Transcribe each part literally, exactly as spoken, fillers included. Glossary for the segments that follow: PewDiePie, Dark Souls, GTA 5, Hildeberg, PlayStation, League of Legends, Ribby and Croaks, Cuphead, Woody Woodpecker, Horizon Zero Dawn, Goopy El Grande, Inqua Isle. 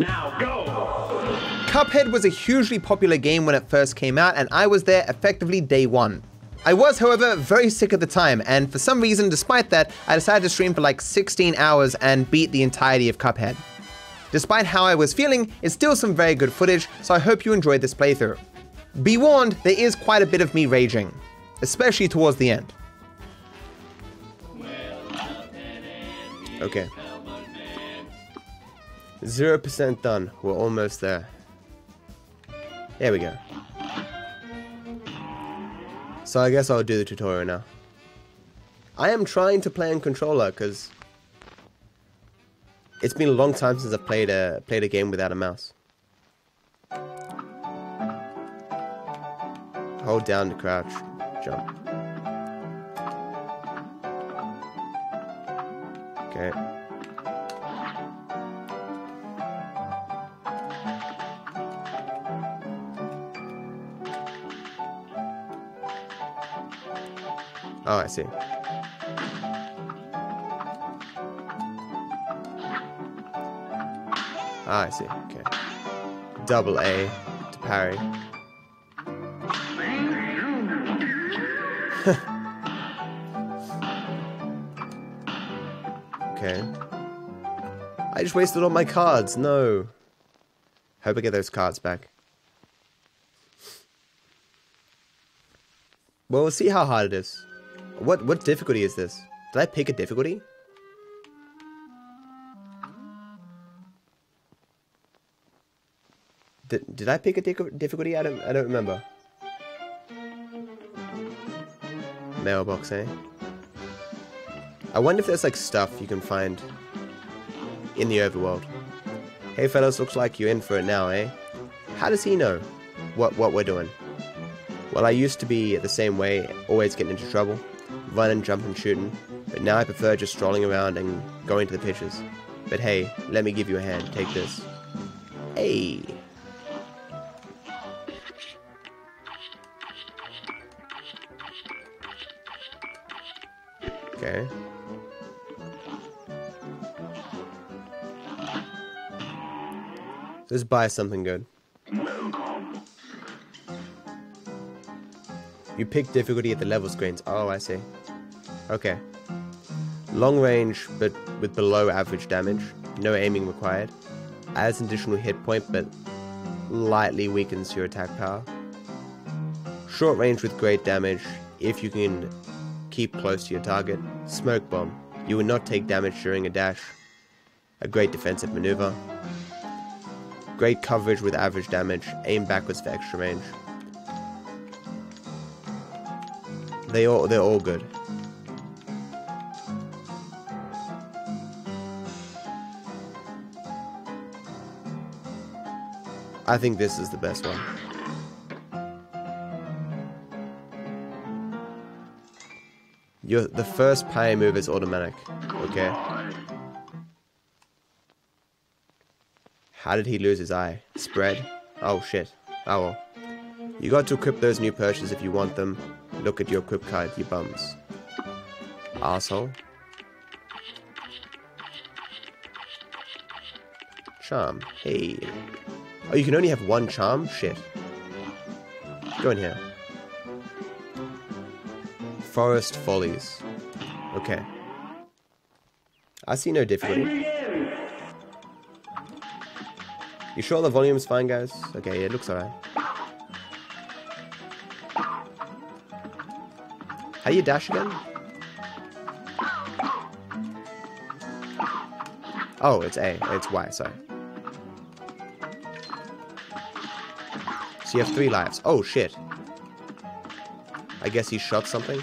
Now go! Cuphead was a hugely popular game when it first came out, and I was there effectively day one. I was, however, very sick at the time, and for some reason, despite that, I decided to stream for like sixteen hours and beat the entirety of Cuphead. Despite how I was feeling, it's still some very good footage, so I hope you enjoyed this playthrough. Be warned, there is quite a bit of me raging, especially towards the end. Okay. Zero percent done. We're almost there. There we go. So I guess I'll do the tutorial now. I am trying to play on controller because it's been a long time since I've played a played a game without a mouse. Hold down to crouch, jump. Okay. Oh, I see. Ah, I see. Okay. Double A to parry. Okay. I just wasted all my cards. No. Hope I get those cards back. Well, we'll see how hard it is. What what difficulty is this? Did I pick a difficulty? Did, did I pick a difficulty? I don't, I don't remember. Mailbox, eh? I wonder if there's like stuff you can find in the overworld. Hey fellas, looks like you're in for it now, eh? How does he know what, what we're doing? Well, I used to be the same way, always getting into trouble. Running, jumping, shooting. But now I prefer just strolling around and going to the pitches. But hey, let me give you a hand. Take this. Hey! Okay. Let's buy something good. You pick difficulty at the level screens. Oh, I see. Okay. Long range, but with below average damage. No aiming required. Adds an additional hit point, but lightly weakens your attack power. Short range with great damage, if you can keep close to your target. Smoke bomb. You will not take damage during a dash. A great defensive maneuver. Great coverage with average damage. Aim backwards for extra range. They all, they're all good. I think this is the best one. Your, the first parry move is automatic. Okay. How did he lose his eye? Spread? Oh shit. Oh well. You got to equip those new purchases if you want them. Look at your equip card, you bums. Asshole. Charm. Hey. Oh, you can only have one charm? Shit. Go in here. Forest Follies. Okay. I see no difficulty. You sure the volume's fine, guys? Okay, it looks alright. How do you dash again? Oh, it's A. It's Y, sorry. So you have three lives. Oh, shit. I guess he shot something.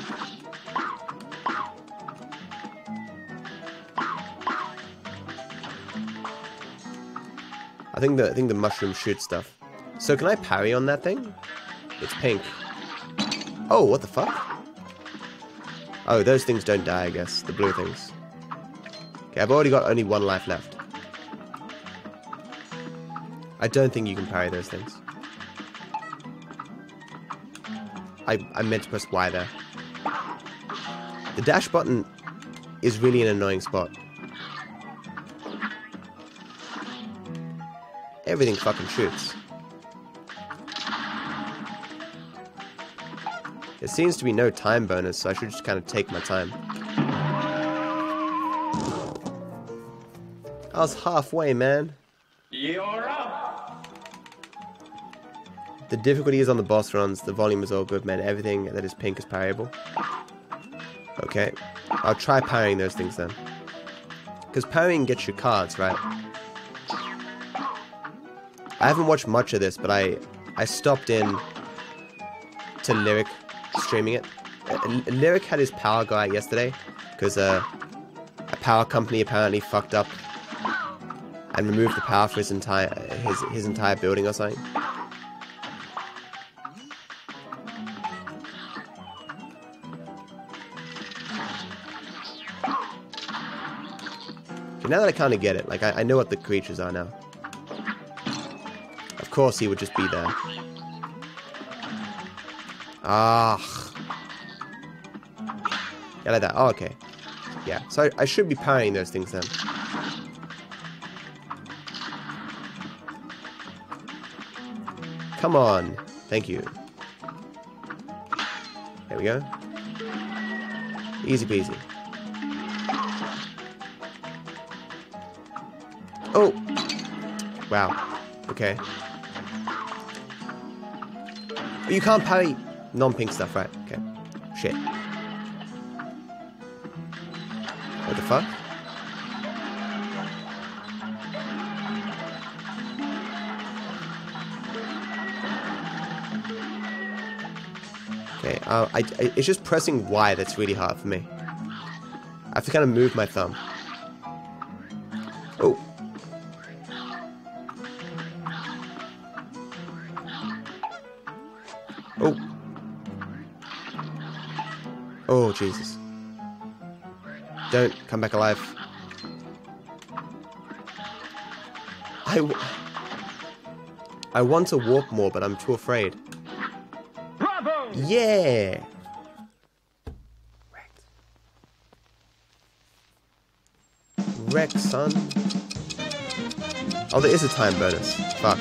I think the, I think the mushroom shoots stuff. So can I parry on that thing? It's pink. Oh, what the fuck? Oh, those things don't die, I guess. The blue things. Okay, I've already got only one life left. I don't think you can parry those things. I, I meant to press Y there. The dash button is really an annoying spot. Everything fucking shoots. There seems to be no time bonus, so I should just kind of take my time. I was halfway, man. You're up! The difficulty is on the boss runs, the volume is all good, man. Everything that is pink is parryable. Okay. I'll try parrying those things then. Because parrying gets your cards, right? I haven't watched much of this, but I, I stopped in to Lyric streaming it. Uh, Lyric had his power guy yesterday, because uh, a power company apparently fucked up and removed the power for his entire his his entire building or something. Okay, now that I kind of get it, like I, I know what the creatures are now. Of course, he would just be there. Ah, yeah, like that. Oh, okay. Yeah, so I, I should be parrying those things then. Come on. Thank you. There we go. Easy peasy. Oh! Wow. Okay. You can't parry non-pink stuff, right? Okay. Shit. What the fuck? Okay, uh, I, I, it's just pressing Y that's really hard for me. I have to kind of move my thumb. Oh. Oh. Oh, Jesus. Don't come back alive. I, w I want to walk more, but I'm too afraid. Yeah! Wreck, son. Oh, there is a time bonus. Fuck.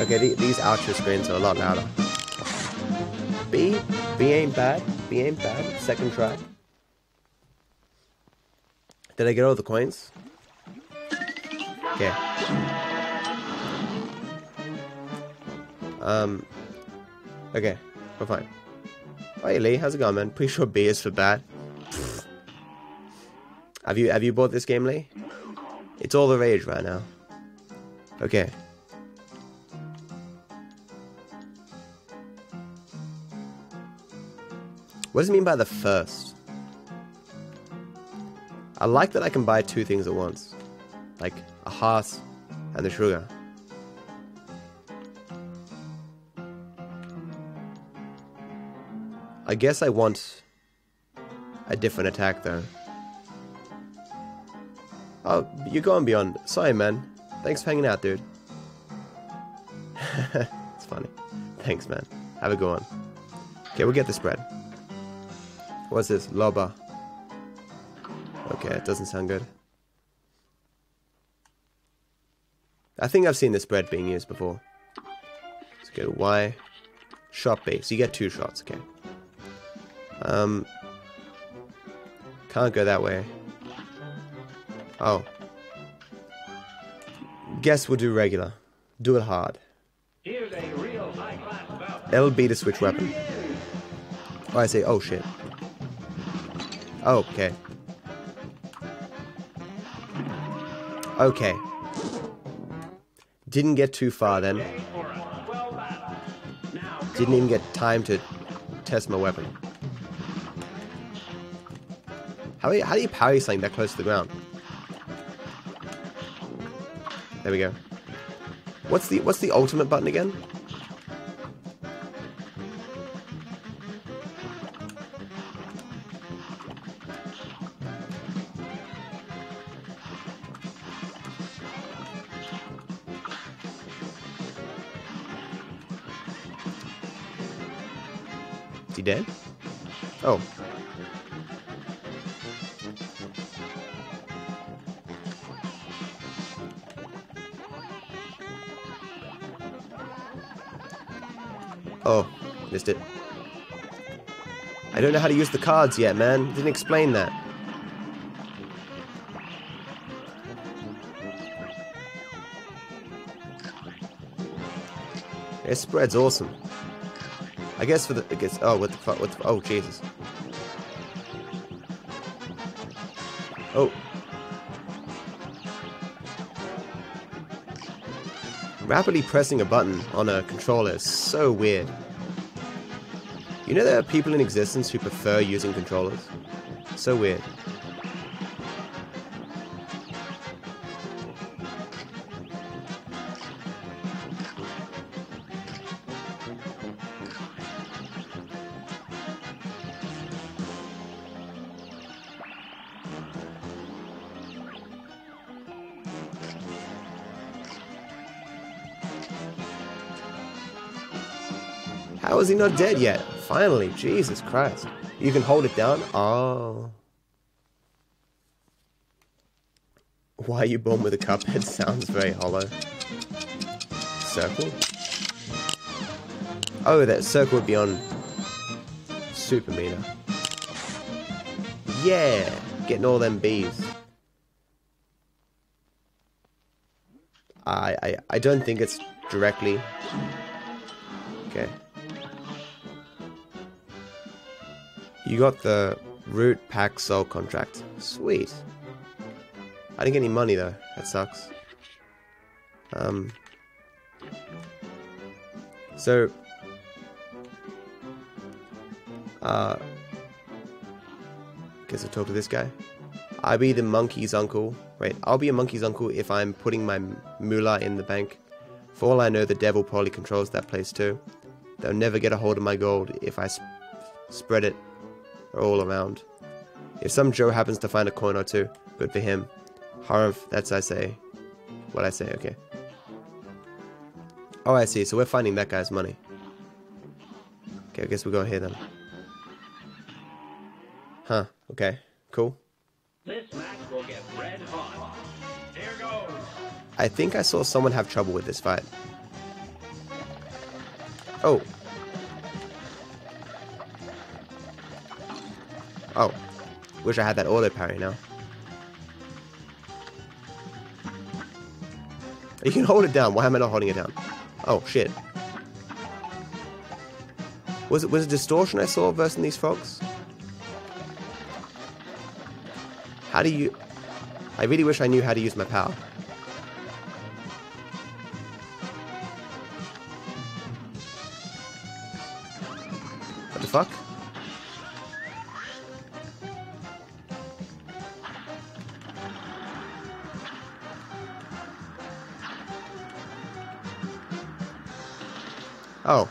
Okay, the, these outro screens are a lot louder. B, B ain't bad. B ain't bad. Second try. Did I get all the coins? Yeah. Um, okay, we're fine. Hey Lee, how's it going, man? Pretty sure B is for bad. Pfft. Have you, have you bought this game, Lee? It's all the rage right now. Okay. What does it mean by the first? I like that I can buy two things at once. Like, a heart and the sugar. I guess I want a different attack, though. Oh, you're going beyond. Sorry, man. Thanks for hanging out, dude. It's funny. Thanks, man. Have a good one. Okay, we'll get this bread. What's this? Loba. Okay, it doesn't sound good. I think I've seen this bread being used before. Let's go to Y. Shot B. So you get two shots, okay. Um, can't go that way. Oh. Guess we'll do regular. Do it hard. Here's a real L B to switch weapon. Oh, I say, oh shit. Oh, okay. Okay. Didn't get too far then. Didn't even get time to test my weapon. How do you, how do you parry something that close to the ground? There we go. What's the what's the ultimate button again? Is he dead? Oh. Oh, missed it. I don't know how to use the cards yet, man. Didn't explain that. It spreads awesome. I guess for the... I guess, oh, what the fuck? What the, oh, Jesus. Oh. Rapidly pressing a button on a controller is so weird. You know there are people in existence who prefer using controllers? So weird. How is he not dead yet? Finally, Jesus Christ. You can hold it down? Oh. Why are you born with a Cuphead? Sounds very hollow. Circle? Oh, that circle would be on Super Mina. Yeah! Getting all them bees. I, I, I don't think it's directly... Okay. You got the root pack soul contract. Sweet. I didn't get any money though. That sucks. Um. So. Uh. Guess I'll talk to this guy. I'll be the monkey's uncle. Wait, I'll be a monkey's uncle if I'm putting my moolah in the bank. For all I know, the devil probably controls that place too. They'll never get a hold of my gold if I sp spread it. All around. If some Joe happens to find a coin or two, good for him. Harv, that's I say. What I say, okay. Oh, I see, so we're finding that guy's money. Okay, I guess we'll go here then. Huh, okay, cool. This match will get red hot. Here goes. I think I saw someone have trouble with this fight. Oh. Oh, wish I had that auto parry now. You can hold it down. Why am I not holding it down? Oh shit! Was it was it distortion I saw versing these frogs? How do you? I really wish I knew how to use my power. What the fuck? Oh,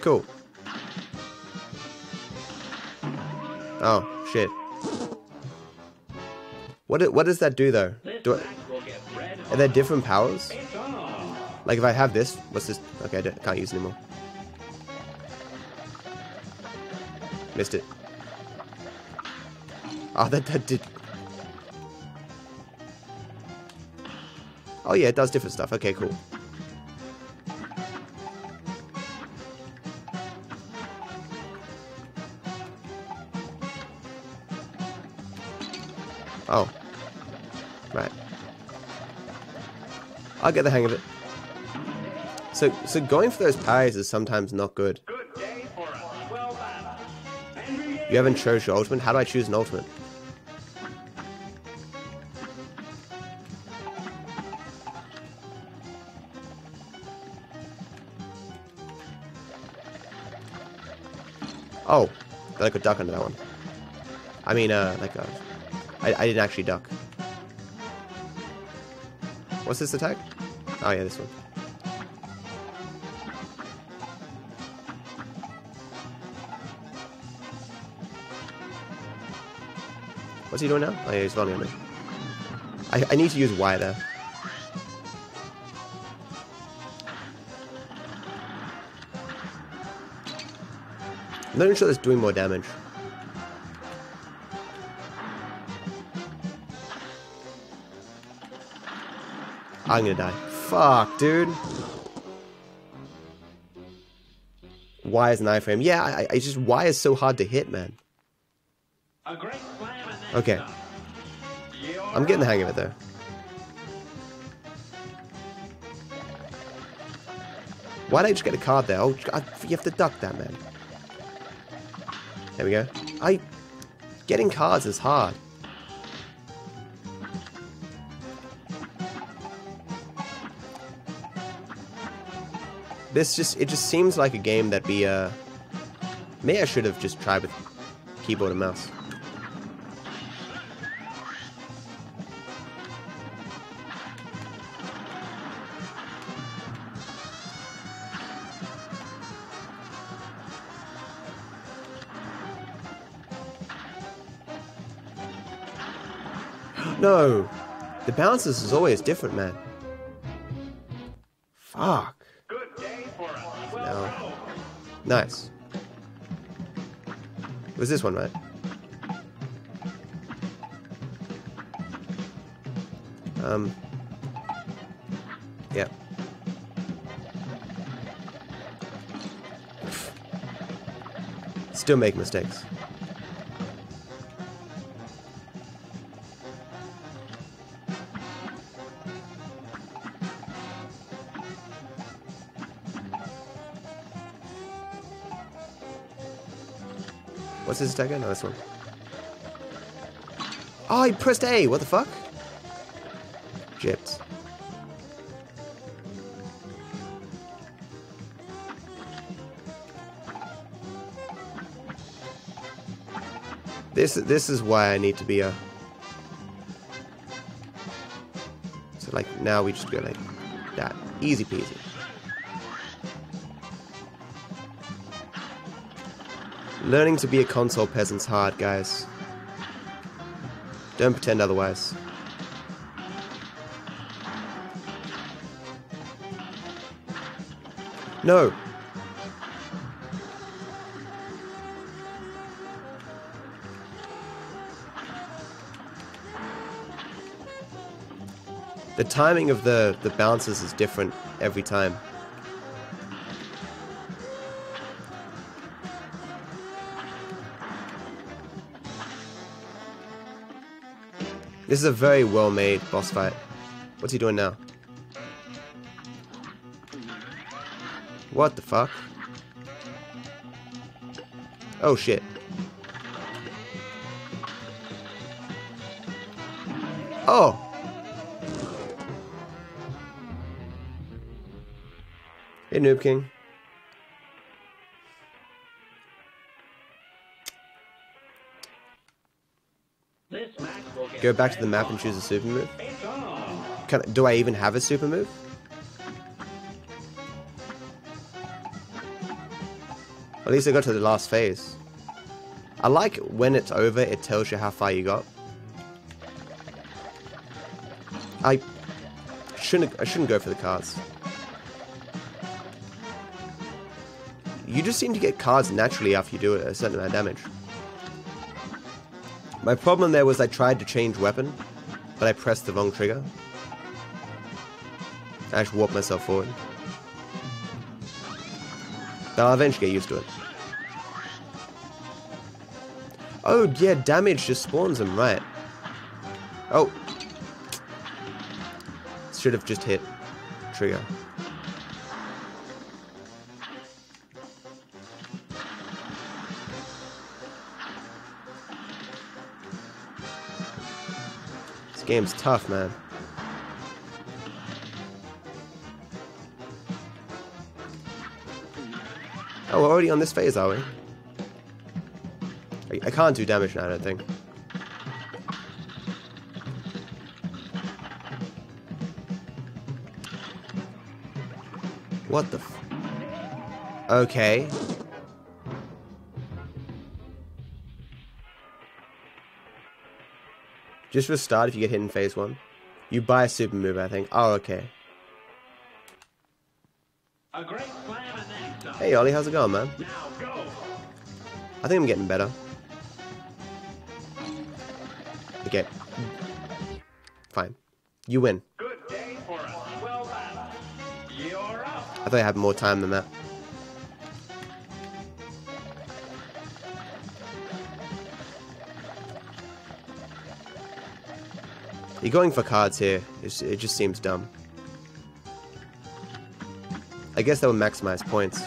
cool. Oh, shit. What do, what does that do though? Do I, are there different powers? Like if I have this, what's this? Okay, I can't use it anymore. Missed it. Oh, that, that did... Oh yeah, it does different stuff. Okay, cool. Oh, right. I'll get the hang of it. So, so going for those parries is sometimes not good. You haven't chose your ultimate? How do I choose an ultimate? Oh, that I could duck under that one. I mean, uh, like a... I, I didn't actually duck. What's this attack? Oh yeah, this one. What's he doing now? Oh yeah, he's running on me. I, I need to use Y there. I'm not even sure that's doing more damage. I'm gonna die. Fuck, dude. Y as an iframe. Yeah, I, I just, Y is so hard to hit, man. Okay. I'm getting the hang of it, though. Why'd I just get a card there? Oh, God, you have to duck that, man. There we go. I... Getting cards is hard. This just, it just seems like a game that'd be, uh... maybe I should have just tried with keyboard and mouse. No! The bounces is always different, man. Fuck. No. Nice. It was this one, right? Um. Yeah. Still make mistakes. What's this attack again? No, this one. Oh, I pressed A! What the fuck? Gyps. This, this is why I need to be a... So, like, now we just go like that. Easy peasy. Learning to be a console peasant's hard, guys. Don't pretend otherwise. No! The timing of the, the bounces is different every time. This is a very well-made boss fight. What's he doing now? What the fuck? Oh shit. Oh! Hey, Noob King. Go back to the map and choose a super move. Can, do I even have a super move? At least I got to the last phase. I like when it's over, it tells you how far you got. I shouldn't. I shouldn't go for the cards. You just seem to get cards naturally after you do a certain amount of damage. My problem there was I tried to change weapon, but I pressed the wrong trigger. I just warped myself forward. But I'll eventually get used to it. Oh yeah, damage just spawns them, right. Oh. Should have just hit trigger. Game's tough, man. Oh, we're already on this phase, are we? I, I can't do damage now, I don't think. What the f... Okay. Just for a start, if you get hit in phase one, you buy a super move, I think. Oh, okay. A great plan. Hey, Ollie, how's it going, man? Now go. I think I'm getting better. Okay. Fine. You win. Good day for us. Well done. You're up. I thought I had more time than that. You're going for cards here. It's, it just seems dumb. I guess that would maximize points.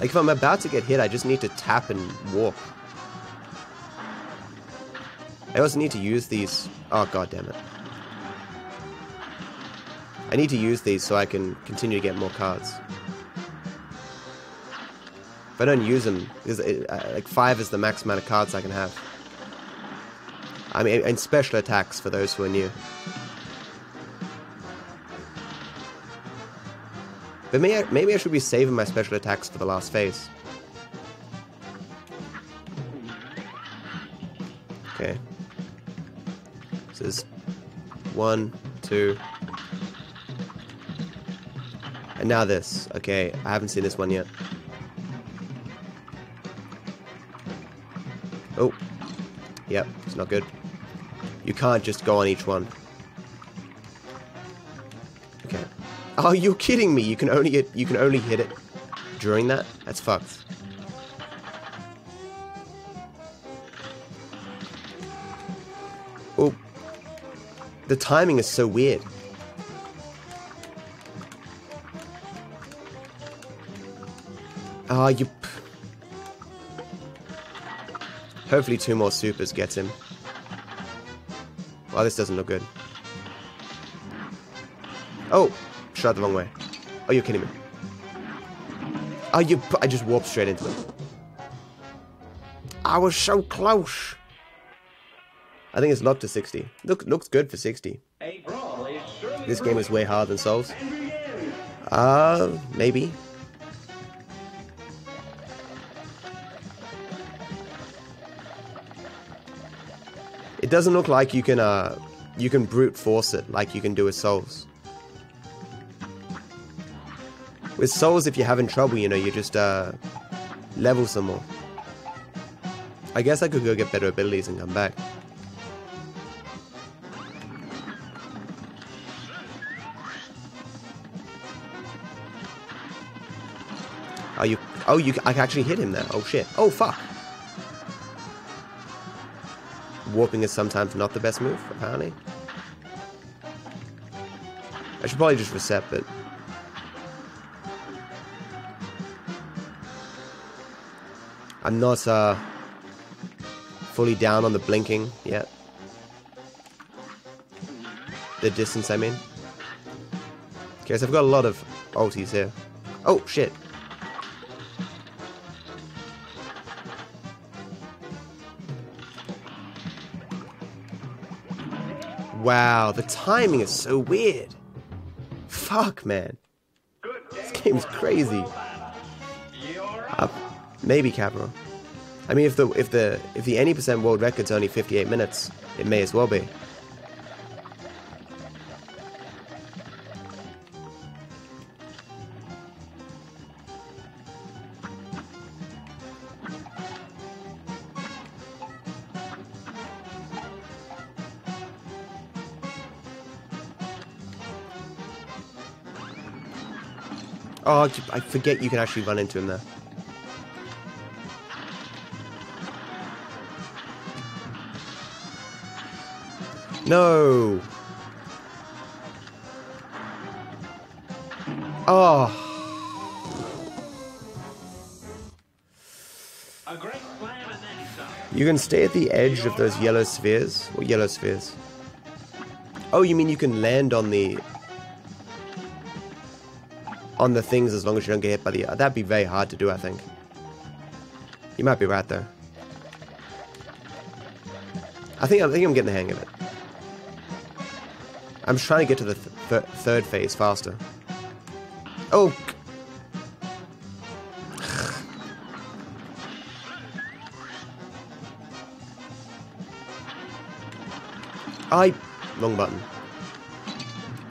Like, if I'm about to get hit, I just need to tap and walk. I also need to use these... Oh, god damn it. I need to use these so I can continue to get more cards. If I don't use them, it, uh, like, five is the max amount of cards I can have. I mean, and special attacks for those who are new. But maybe I, maybe I should be saving my special attacks for the last phase. Okay. This is one, two. And now this. Okay, I haven't seen this one yet. Oh. Yep, it's not good. You can't just go on each one. Oh, you're kidding me! You can only hit, you can only hit it during that? That's fucked. Oh, the timing is so weird. Ah, oh, you. Hopefully, two more supers gets him. Wow, this doesn't look good. Oh. Shot the wrong way. Oh, you're kidding me. Oh, you... I just warped straight into them. I was so close. I think it's locked to sixty. Look, looks good for sixty. This game is way harder than Souls. Uh, maybe. It doesn't look like you can, uh... you can brute force it like you can do with Souls. With Souls, if you're having trouble, you know, you just, uh, level some more. I guess I could go get better abilities and come back. Oh, you, oh, you, I can actually hit him there. Oh, shit. Oh, fuck. Warping is sometimes not the best move, apparently. I should probably just reset, but... I'm not uh, fully down on the blinking yet. The distance, I mean. Okay, so I've got a lot of ulties here. Oh, shit. Wow, the timing is so weird. Fuck, man. This game is crazy. Maybe Capra. I mean, if the if the if the any percent world record's only fifty-eight minutes, it may as well be. Oh, I forget you can actually run into him there. No! Oh! You can stay at the edge of those yellow spheres. What yellow spheres? Oh, you mean you can land on the... on the things as long as you don't get hit by the... That'd be very hard to do, I think. You might be right, though. I think, I think I'm getting the hang of it. I'm trying to get to the th th third phase faster. Oh! I... Wrong button.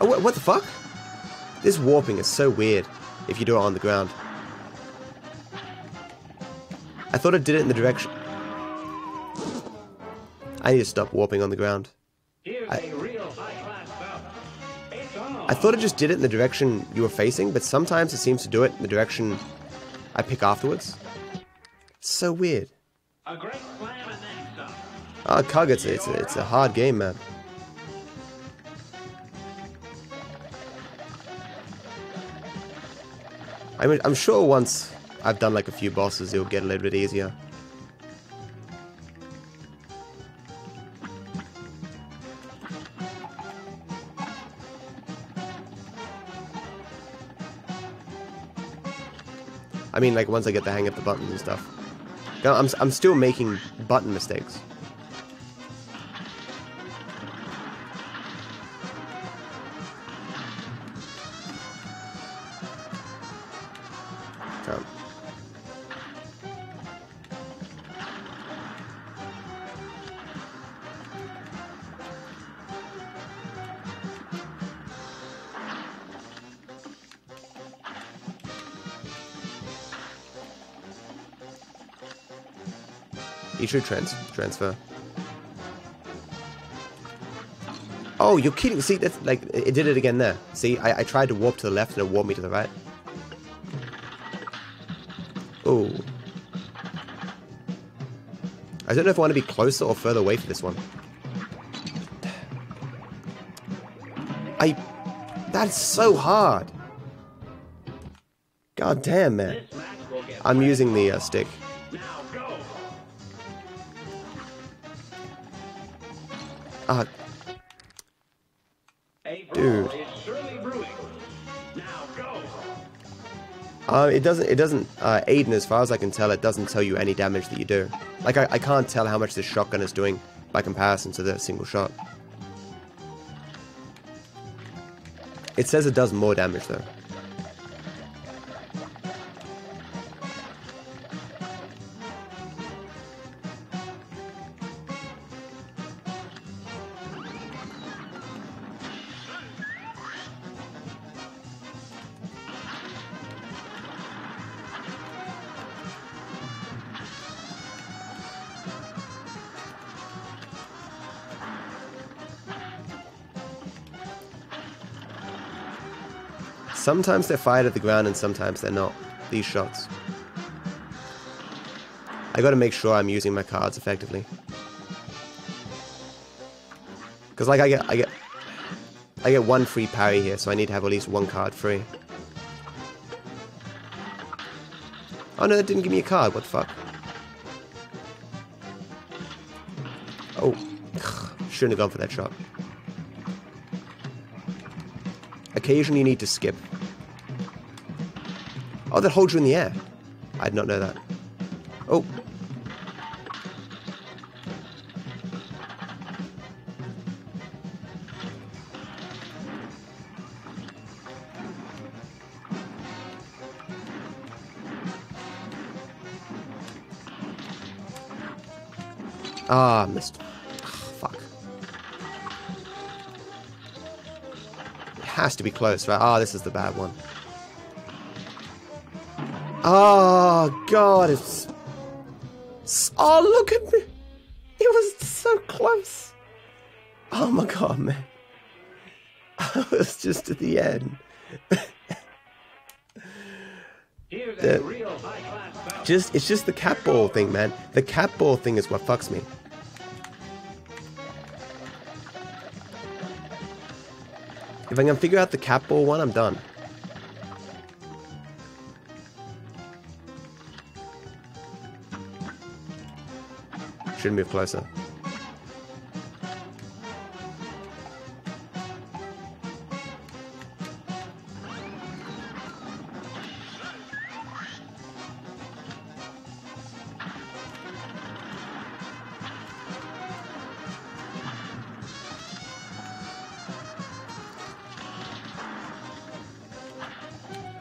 Oh, wh what the fuck? This warping is so weird if you do it on the ground. I thought I did it in the direction... I I need to stop warping on the ground. I, I thought it just did it in the direction you were facing, but sometimes it seems to do it in the direction I pick afterwards. It's so weird. Oh, Cug, it's, it's, it's a hard game, man. I'm, I'm sure once I've done like a few bosses, it'll get a little bit easier. I mean, like, once I get the hang of the buttons and stuff. I'm, I'm still making button mistakes. Come. You should trans transfer. Oh, you're kidding! See, that's like it did it again there. See, I, I tried to warp to the left and it warped me to the right. Oh, I don't know if I want to be closer or further away for this one. I. That's so hard. God damn, man! I'm using the uh, stick. Ah, uh, dude. Uh, it doesn't. It doesn't. Uh, Aiden, as far as I can tell, it doesn't tell you any damage that you do. Like I, I can't tell how much this shotgun is doing by comparison to the single shot. It says it does more damage though. Sometimes they're fired at the ground and sometimes they're not. These shots. I gotta make sure I'm using my cards effectively. Cause like I get I get I get one free parry here, so I need to have at least one card free. Oh no, that didn't give me a card, what the fuck? Oh, shouldn't have gone for that shot. Occasionally you need to skip. Oh, that holds you in the air. I did not know that. Oh. Ah, missed. Oh, fuck. It has to be close, right? Ah, this is the bad one. Oh, God, it's... Oh, look at me! It was so close! Oh, my God, man. I was just at the end. the... Just, it's just the cat ball thing, man. The cat ball thing is what fucks me. If I can figure out the cat ball one, I'm done. Should move closer.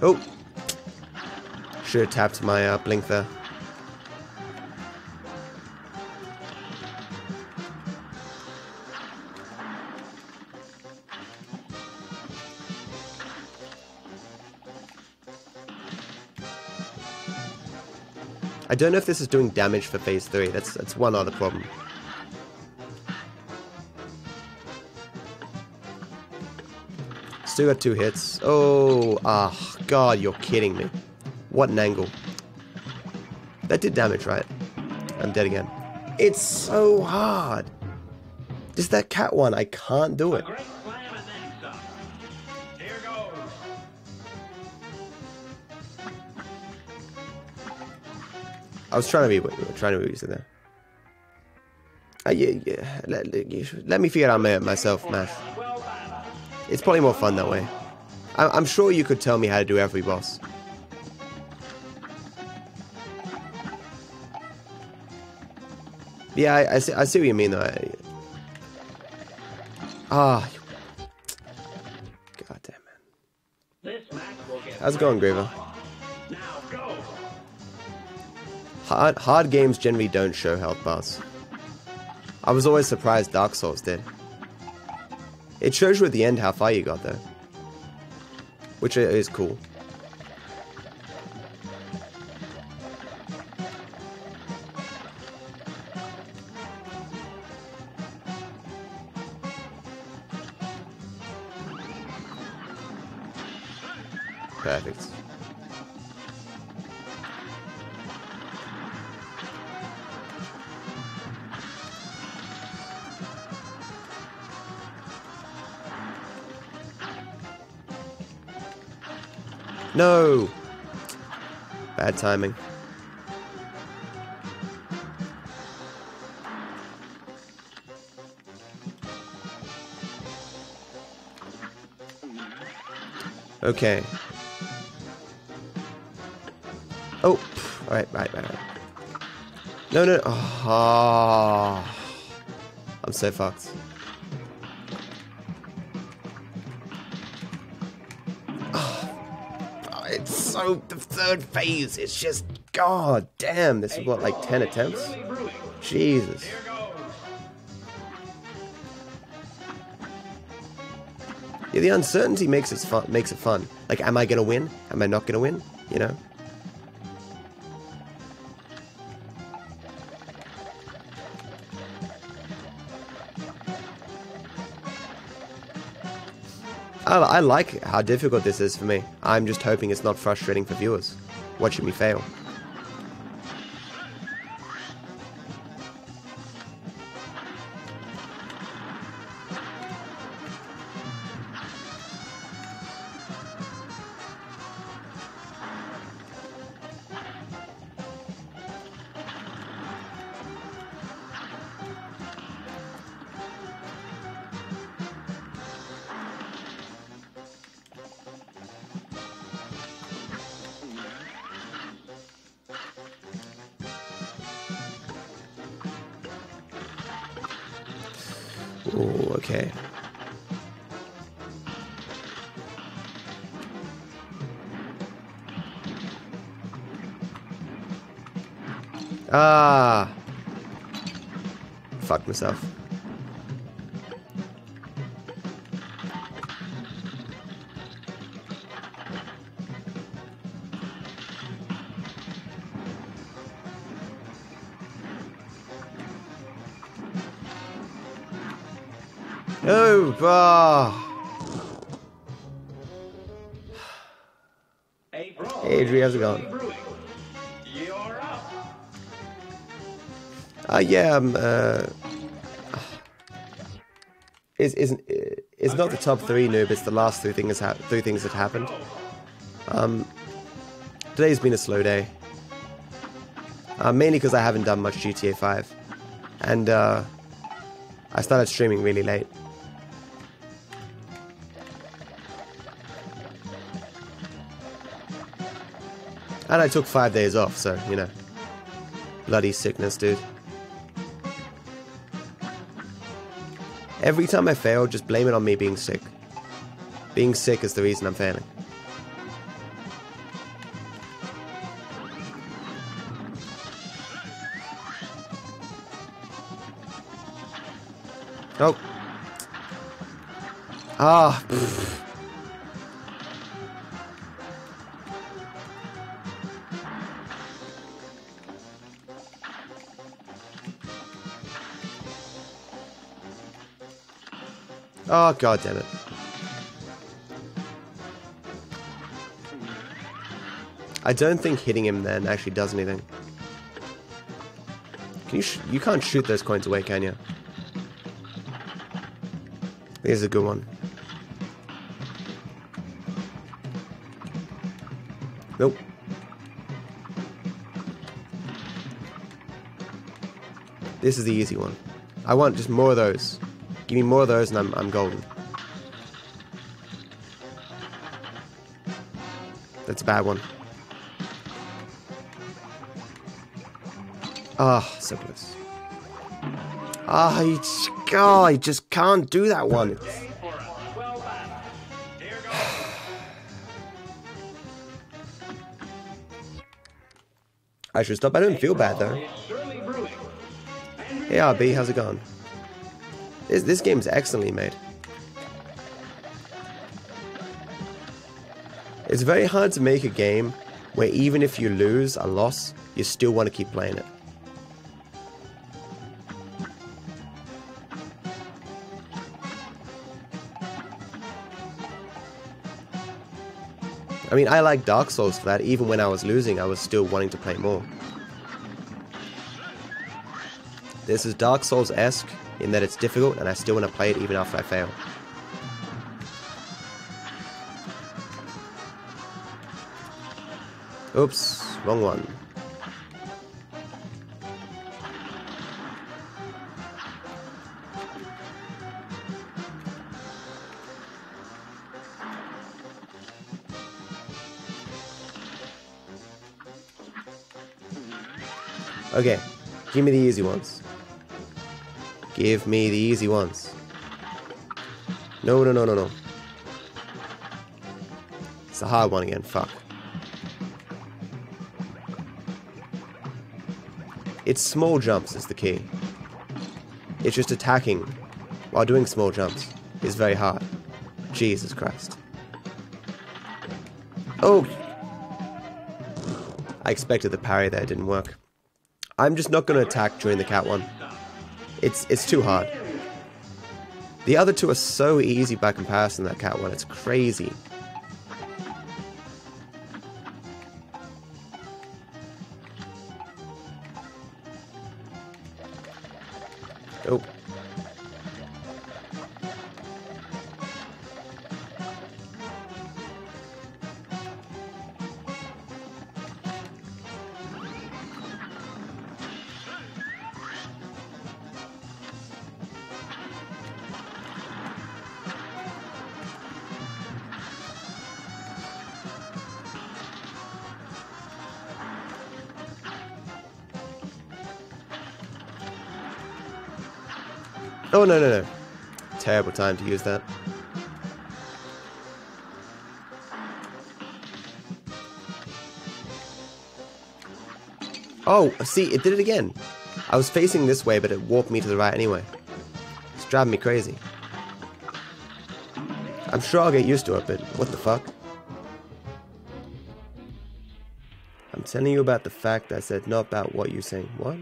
Oh! Should have tapped my uh, blink there. I don't know if this is doing damage for phase three. That's that's one other problem. Still got two hits. Oh, ah, oh, God, you're kidding me. What an angle. That did damage, right? I'm dead again. It's so hard. Just that cat one, I can't do it. I was trying to be we were trying to be in there. Uh, yeah, yeah. Let, let me figure it out myself, Mash. It's probably more fun that way. I, I'm sure you could tell me how to do every boss. Yeah, I, I, see, I see what you mean, though. Ah, God damn it! How's it going, Graver? Hard, hard games generally don't show health bars. I was always surprised Dark Souls did. It shows you at the end how far you got though. Which is cool. Perfect. No! Bad timing. Okay. Oh, alright, right, right, right. No, no, oh, oh. I'm so fucked. So the third phase is just god damn. This is what, like ten attempts? Jesus. Yeah, the uncertainty makes it fun. Makes it fun. Like, am I gonna win? Am I not gonna win? You know. I like how difficult this is for me. I'm just hoping it's not frustrating for viewers watching me fail. Oh, okay. Ah, fucked myself. Oh, bah. Hey, Adri, how's it going? Ah, uh, yeah, um, uh... Is, isn't, it's not the top three, noob, it's the last three things, ha three things that happened. Um, today's been a slow day. Uh, mainly because I haven't done much G T A five. And, uh, I started streaming really late. And I took five days off, so, you know. Bloody sickness, dude. Every time I fail, just blame it on me being sick. Being sick is the reason I'm failing. Oh. Ah. Pfft. Oh, god damn it. I don't think hitting him then actually does anything. Can you sh you can't shoot those coins away, can you? Here's a good one. Nope. This is the easy one. I want just more of those. Give me more of those and I'm, I'm golden. That's a bad one. Ah, oh, so close. Ah, oh, oh, I just can't do that one. I should stop. I don't feel bad though. Hey R B, how's it going? This, this game's excellently made. It's very hard to make a game where even if you lose a loss, you still want to keep playing it. I mean, I like Dark Souls for that. Even when I was losing, I was still wanting to play more. This is Dark Souls-esque in that it's difficult and I still want to play it even after I fail. Oops, wrong one. Okay, give me the easy ones. Give me the easy ones. No, no, no, no, no. It's a hard one again, fuck. It's small jumps is the key. It's just attacking while doing small jumps is very hard. Jesus Christ. Oh! I expected the parry there, it didn't work. I'm just not going to attack during the cat one. It's it's too hard. The other two are so easy by comparison to that cat one. It's crazy. Oh. Oh, no, no, no. Terrible time to use that. Oh, see, it did it again. I was facing this way, but it warped me to the right anyway. It's driving me crazy. I'm sure I'll get used to it, but what the fuck? I'm telling you about the fact I said, not about what you're saying. What?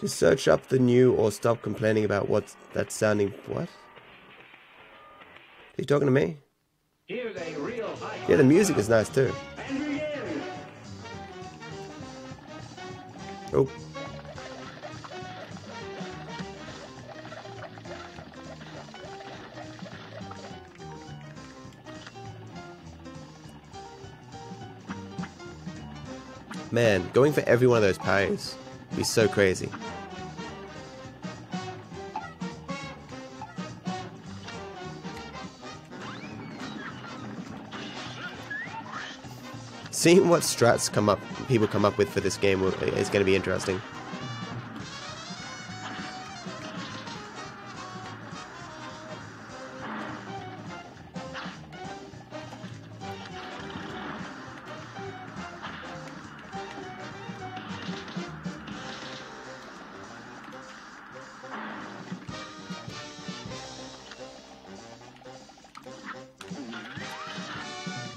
Just search up the new or stop complaining about what's that's sounding. What? Are you talking to me? Here's a real yeah, the music is nice too. Oh. Man, going for every one of those parries would be so crazy. Seeing what strats come up, people come up with for this game is going to be interesting.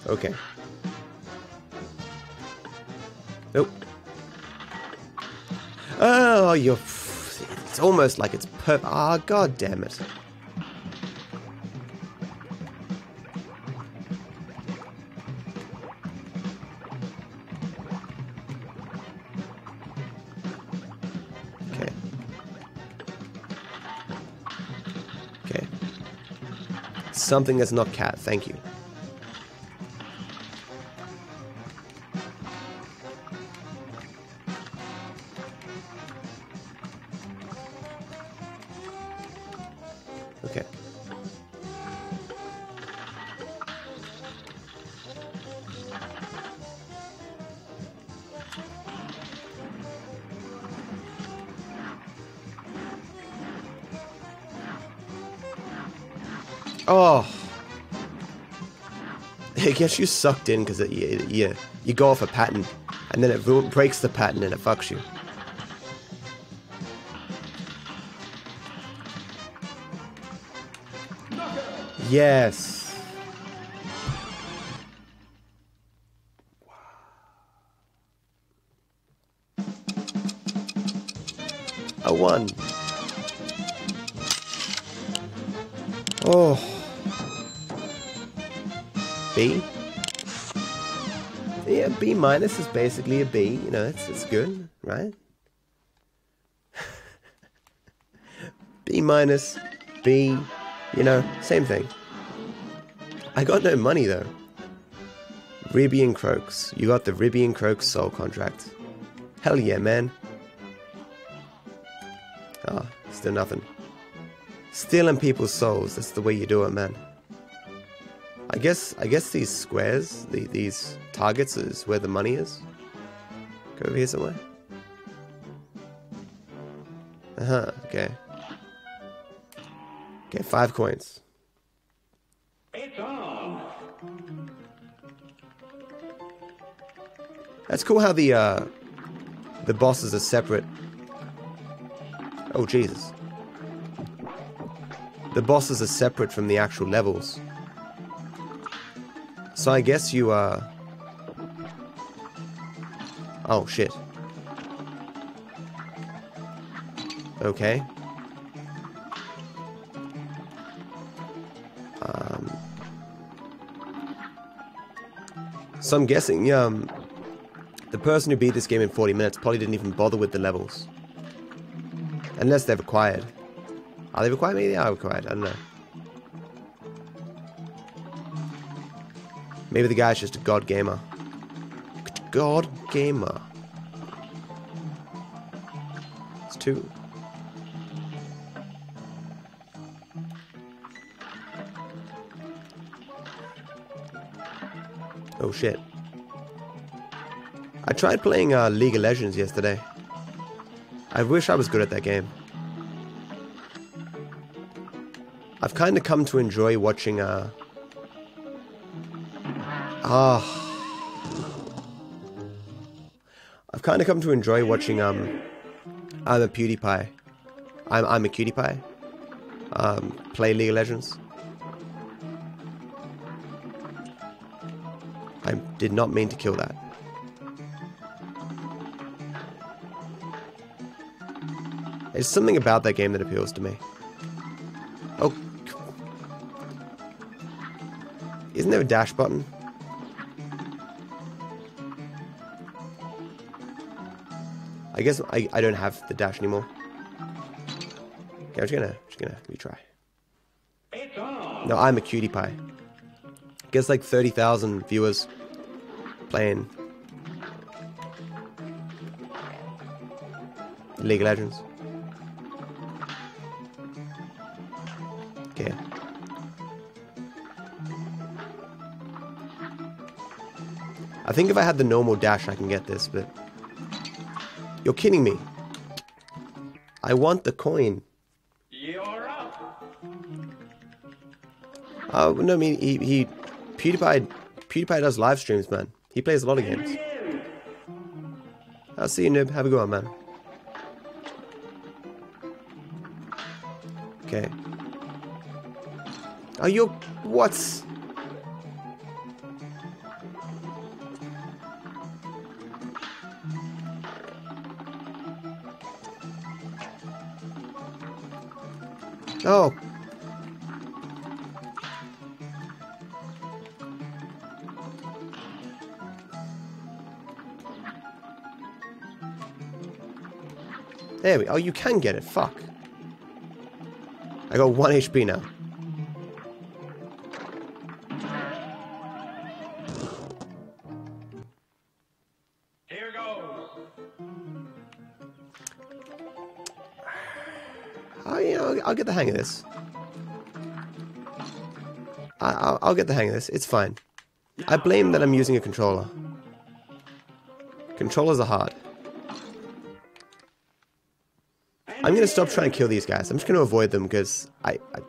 Okay. Nope. Oh, you're... It's almost like it's perp... Ah, oh, god damn it. Something that's not cat, thank you. Okay. Oh, it gets you sucked in because you, you, you go off a pattern, and then it breaks the pattern and it fucks you. Yes. A one. Oh. B. Yeah, B minus is basically a B. You know, it's it's good, right? B minus, B, you know, same thing. I got no money though. Ribby and Croaks, you got the Ribby and Croaks soul contract. Hell yeah, man. Ah, oh, still nothing. Stealing people's souls, that's the way you do it, man. I guess I guess these squares, the, these targets is where the money is. Go over here somewhere. Uh-huh, okay. Okay, five coins. It's on. That's cool how the uh, the bosses are separate. Oh, Jesus. The bosses are separate from the actual levels. So I guess you, uh... oh, shit. Okay. Um... So I'm guessing, um... the person who beat this game in forty minutes probably didn't even bother with the levels. Unless they're required. Are they required? Maybe they are required, I don't know. Maybe the guy's just a god gamer. God gamer. It's two. Oh shit. I tried playing uh, League of Legends yesterday. I wish I was good at that game. I've kind of come to enjoy watching uh Ah I've kind of come to enjoy watching um I'm a PewDiePie. I'm I'm a CutiePie. Um play League of Legends. I did not mean to kill that. There's something about that game that appeals to me. Oh, isn't there a dash button? I guess I, I don't have the dash anymore. Okay, I'm just gonna, just gonna retry. No, I'm a CutiePie. Gets like thirty thousand viewers playing League of Legends. Okay. I think if I had the normal dash, I can get this, but... you're kidding me. I want the coin. You're up. Oh, no, I mean, he, he... PewDiePie... PewDiePie does live streams, man. He plays a lot of games. I'll see you, noob. Have a good one, man. Okay. Are you... what? Oh. There we go. Oh, you can get it. Fuck. I got one H P now. I'll get the hang of this. I, I'll, I'll get the hang of this. It's fine. I blame that I'm using a controller. Controllers are hard. I'm going to stop trying to kill these guys. I'm just going to avoid them because I, I...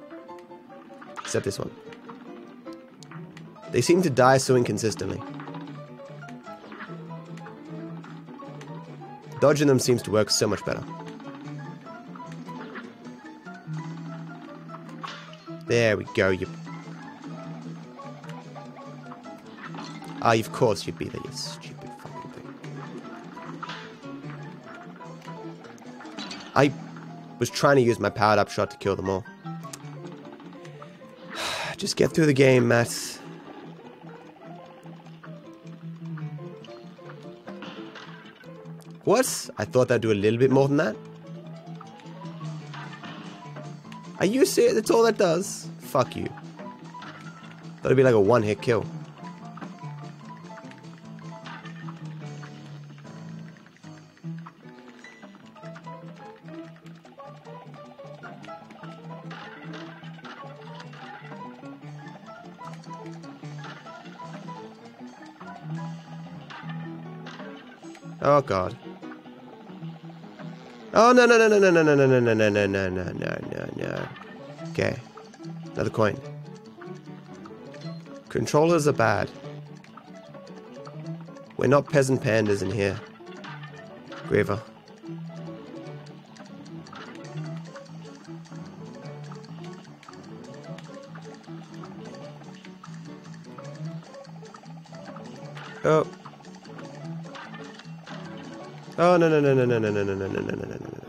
Except this one. They seem to die so inconsistently. Dodging them seems to work so much better. There we go, you... Ah, of course you'd be there, you stupid fucking thing. I was trying to use my powered-up shot to kill them all. Just get through the game, Matt. What? I thought I'd do a little bit more than that. Are you serious? That's all that does? Fuck you. That'll be like a one-hit kill. Oh god. Oh no no no no no no no no no no no no no no no no. Okay. Another coin. Controllers are bad. We're not peasant pandas in here. Graver. Oh. Oh, no, no, no, no, no, no, no, no, no, no, no, no, no.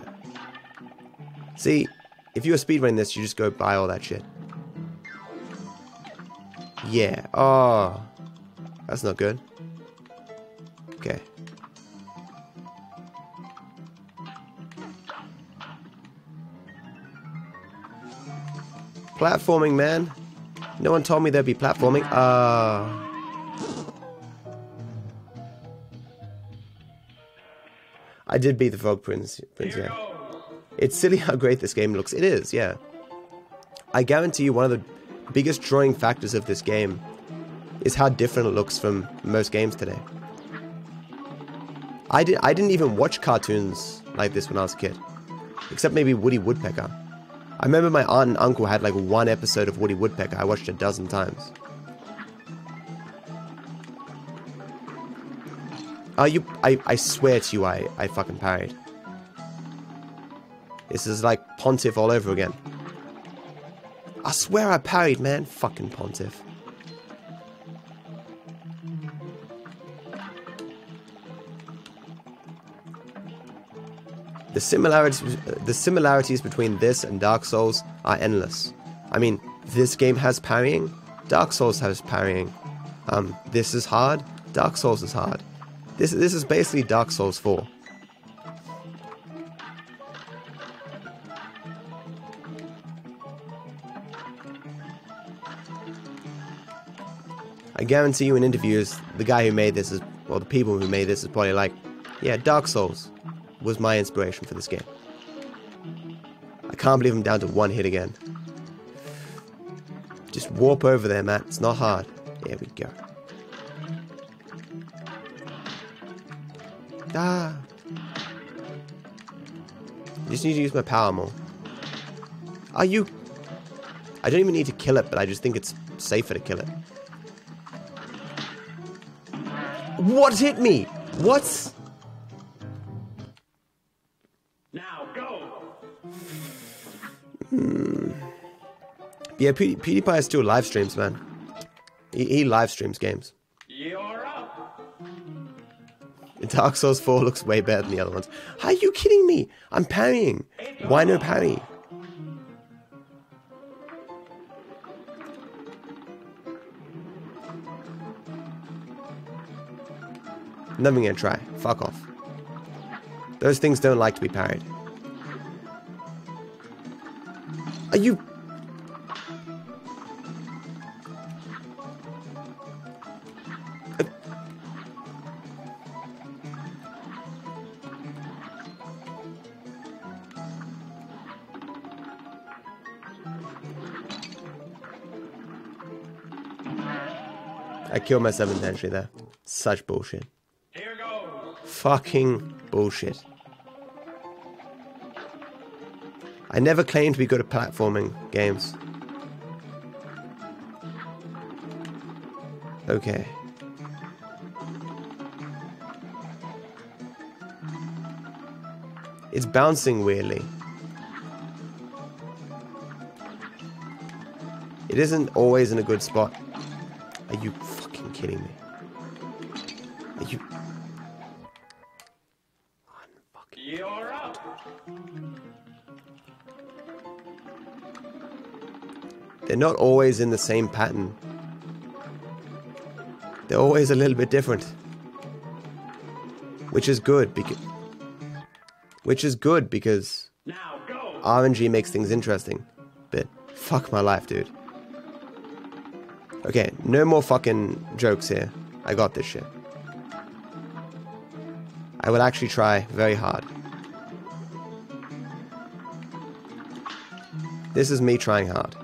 See, if you were speedrunning this, you just go buy all that shit. Yeah. Oh. That's not good. Okay. Platforming, man. No one told me there'd be platforming. Ah. Uh, I did beat the Frog Prince, Prince, yeah. It's silly how great this game looks. It is, yeah. I guarantee you one of the biggest drawing factors of this game is how different it looks from most games today. I, did, I didn't even watch cartoons like this when I was a kid. Except maybe Woody Woodpecker. I remember my aunt and uncle had like one episode of Woody Woodpecker. I watched it a dozen times. Oh, you, I, I swear to you, I, I fucking parried. This is like Pontiff all over again. I swear I parried, man. Fucking Pontiff. The similarities, the similarities between this and Dark Souls are endless. I mean, this game has parrying. Dark Souls has parrying. Um, this is hard. Dark Souls is hard. This, this is basically Dark Souls four. I guarantee you in interviews, the guy who made this is, or the people who made this is probably like, yeah, Dark Souls was my inspiration for this game. I can't believe I'm down to one hit again. Just warp over there, Matt. It's not hard. There we go. Ah. I just need to use my power more. Are you... I don't even need to kill it, but I just think it's safer to kill it. What hit me? What? Now go. Hmm. Yeah, Pew PewDiePie still live streams, man. He, he live streams games. Dark Souls four looks way better than the other ones. Are you kidding me? I'm parrying. Why no parry? Nothing gonna try. Fuck off. Those things don't like to be parried. Are you... I killed myself intentionally there. Such bullshit. Here goes. Fucking bullshit. I never claimed to be good at platforming games. Okay. It's bouncing weirdly. It isn't always in a good spot. Are you fucking kidding me? Are you... You're up. They're not always in the same pattern. They're always a little bit different. Which is good because... Which is good because... Now go. R N G makes things interesting. But fuck my life, dude. Okay, no more fucking jokes here. I got this shit. I will actually try very hard. This is me trying hard.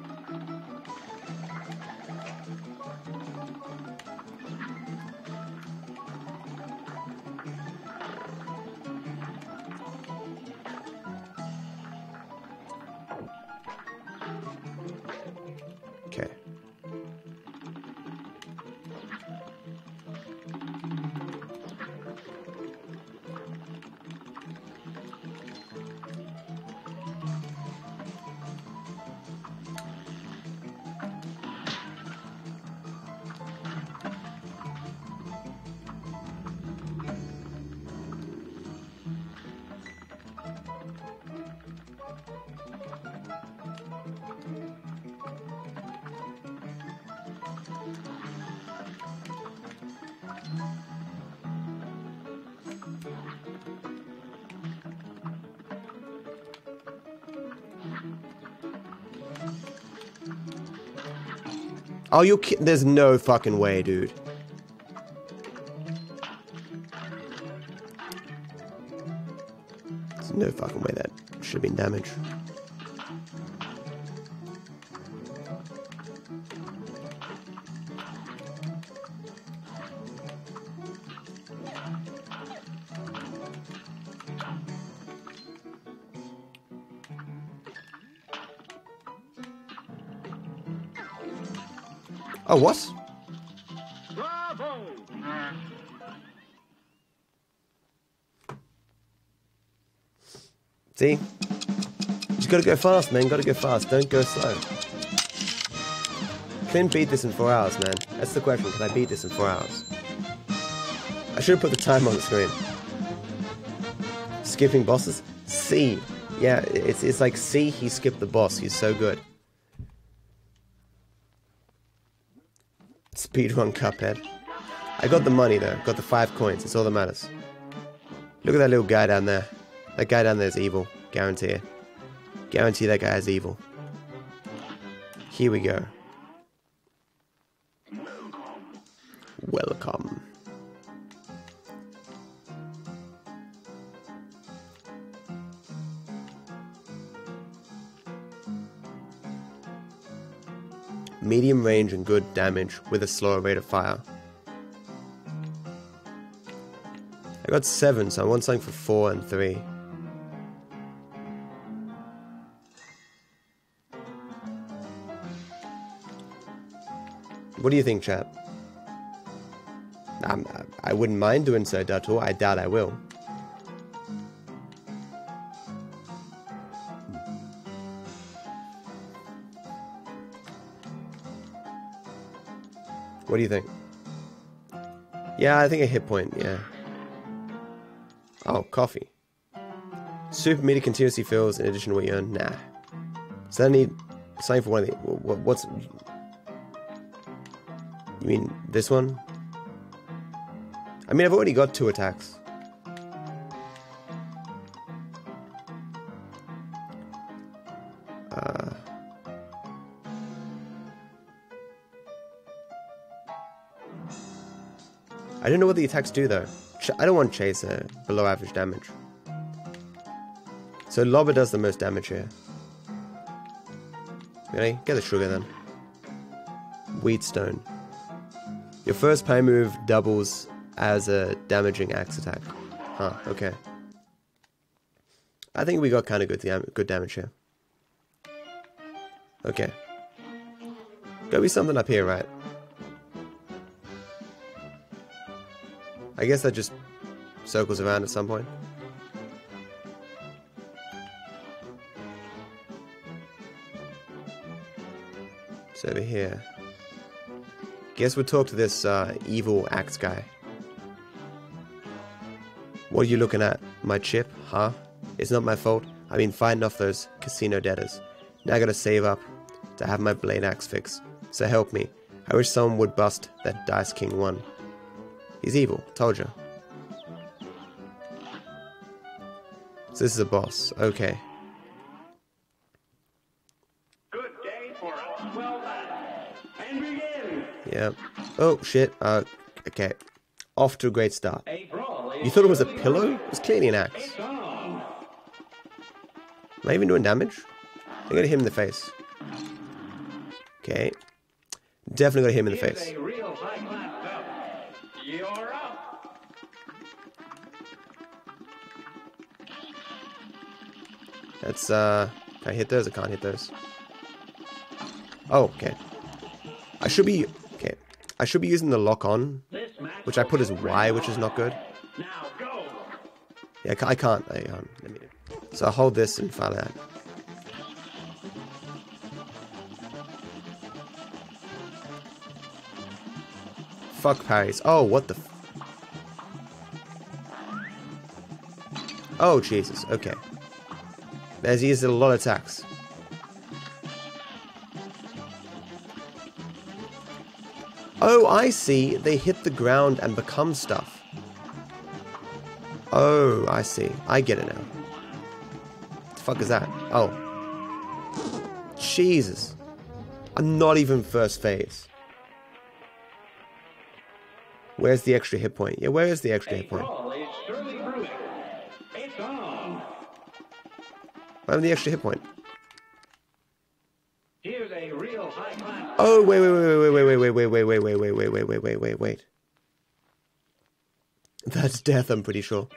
Oh, you kidding? There's no fucking way, dude. There's no fucking way that should have been damage. Oh, what? Bravo. See? You just gotta go fast, man. Gotta go fast. Don't go slow. Can I beat this in four hours, man? That's the question. Can I beat this in four hours? I should have put the time on the screen. Skipping bosses? C. Yeah, it's, it's like C, he skipped the boss. He's so good. Speedrun Cuphead. I got the money though, got the five coins, it's all that matters. Look at that little guy down there. That guy down there is evil, guarantee it. Guarantee that guy is evil. Here we go. Welcome. Medium range and good damage with a slower rate of fire. I got seven, so I want something for four and three. What do you think, chap? I'm, I wouldn't mind doing so, Dator. I doubt I will. What do you think? Yeah, I think a hit point, yeah. Oh, coffee. Super meter continuously fills in addition to what you earn. Nah. So I need something for one of the... What, what's... You mean this one? I mean, I've already got two attacks. Uh... I don't know what the attacks do though. Ch I don't want Chaser below average damage. So Lobber does the most damage here. Really? Get the sugar then. Weedstone. Your first play move doubles as a damaging axe attack. Huh, okay. I think we got kind of good, dam good damage here. Okay. Gotta be something up here, right? I guess that just circles around at some point. It's over here. Guess we'll talk to this uh, evil axe guy. What are you looking at? My chip? Huh? It's not my fault. I've been fighting off those casino debtors. Now I gotta save up to have my blade axe fixed. So help me. I wish someone would bust that Dice King one. He's evil. Told ya. So this is a boss. Okay. Good day for us. Well done. And begin. Yep. Oh shit. Uh. Okay. Off to a great start. You thought it was a pillow? It was clearly an axe. Am I even doing damage? I gotta hit him in the face. Okay. Definitely gotta hit him in the face. That's, uh, can I hit those? I can't hit those. Oh, okay. I should be, okay. I should be using the lock on, which I put as Y, which is not good. Yeah, I can't. I, um, let me, so I hold this and fire that. Fuck parries. Oh, what the f. Oh, Jesus. Okay. There's he is a lot of attacks. Oh, I see. They hit the ground and become stuff. Oh, I see. I get it now. What the fuck is that? Oh. Jesus. I'm not even first phase. Where's the extra hit point? Yeah, where is the extra hit point? I'm the extra hit point. Here's a real high class. Oh wait, wait, wait, wait, wait, wait, wait, wait, wait, wait, wait, wait, wait, wait, wait, wait, wait. That's death, I'm pretty sure.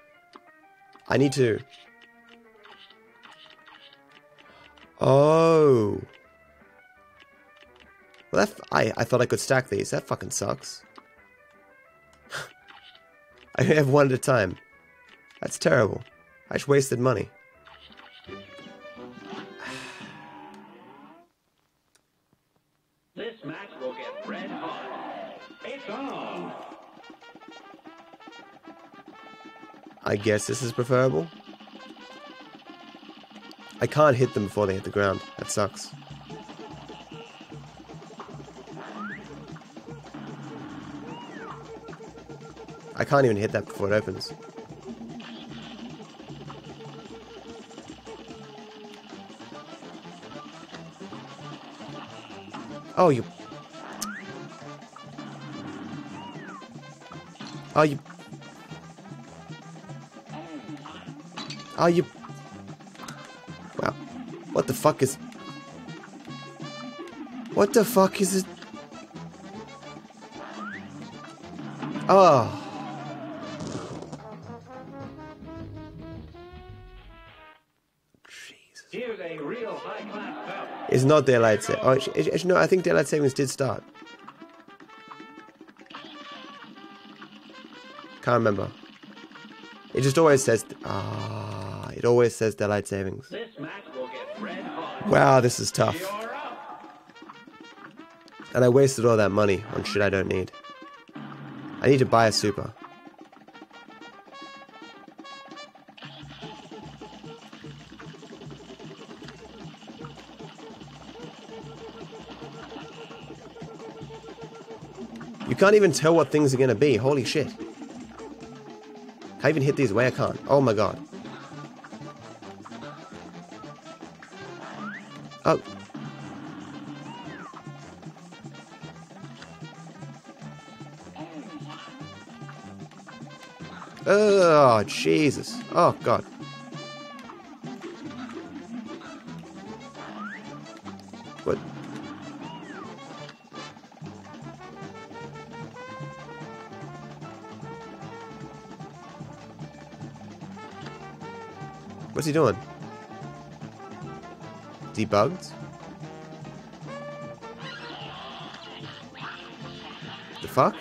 I need to. Oh. Well, that f I I thought I could stack these. That fucking sucks. I have one at a time. That's terrible. I just wasted money. I guess this is preferable. I can't hit them before they hit the ground. That sucks. I can't even hit that before it opens. Oh, you. Oh, you. Are you? Wow. What the fuck is? What the fuck is it? Oh. Jesus. Here's a real high class belt. It's not daylight savings. Oh, no, I think daylight savings did start. Can't remember. It just always says. Ah. It always says daylight savings. This match will get red hot. Wow, this is tough. And I wasted all that money on shit I don't need. I need to buy a super. You can't even tell what things are gonna be. Holy shit. Can't even hit these away. I can't. Oh my god. Oh. Oh, Jesus. Oh, God. What? What's he doing? Debugged? The fuck?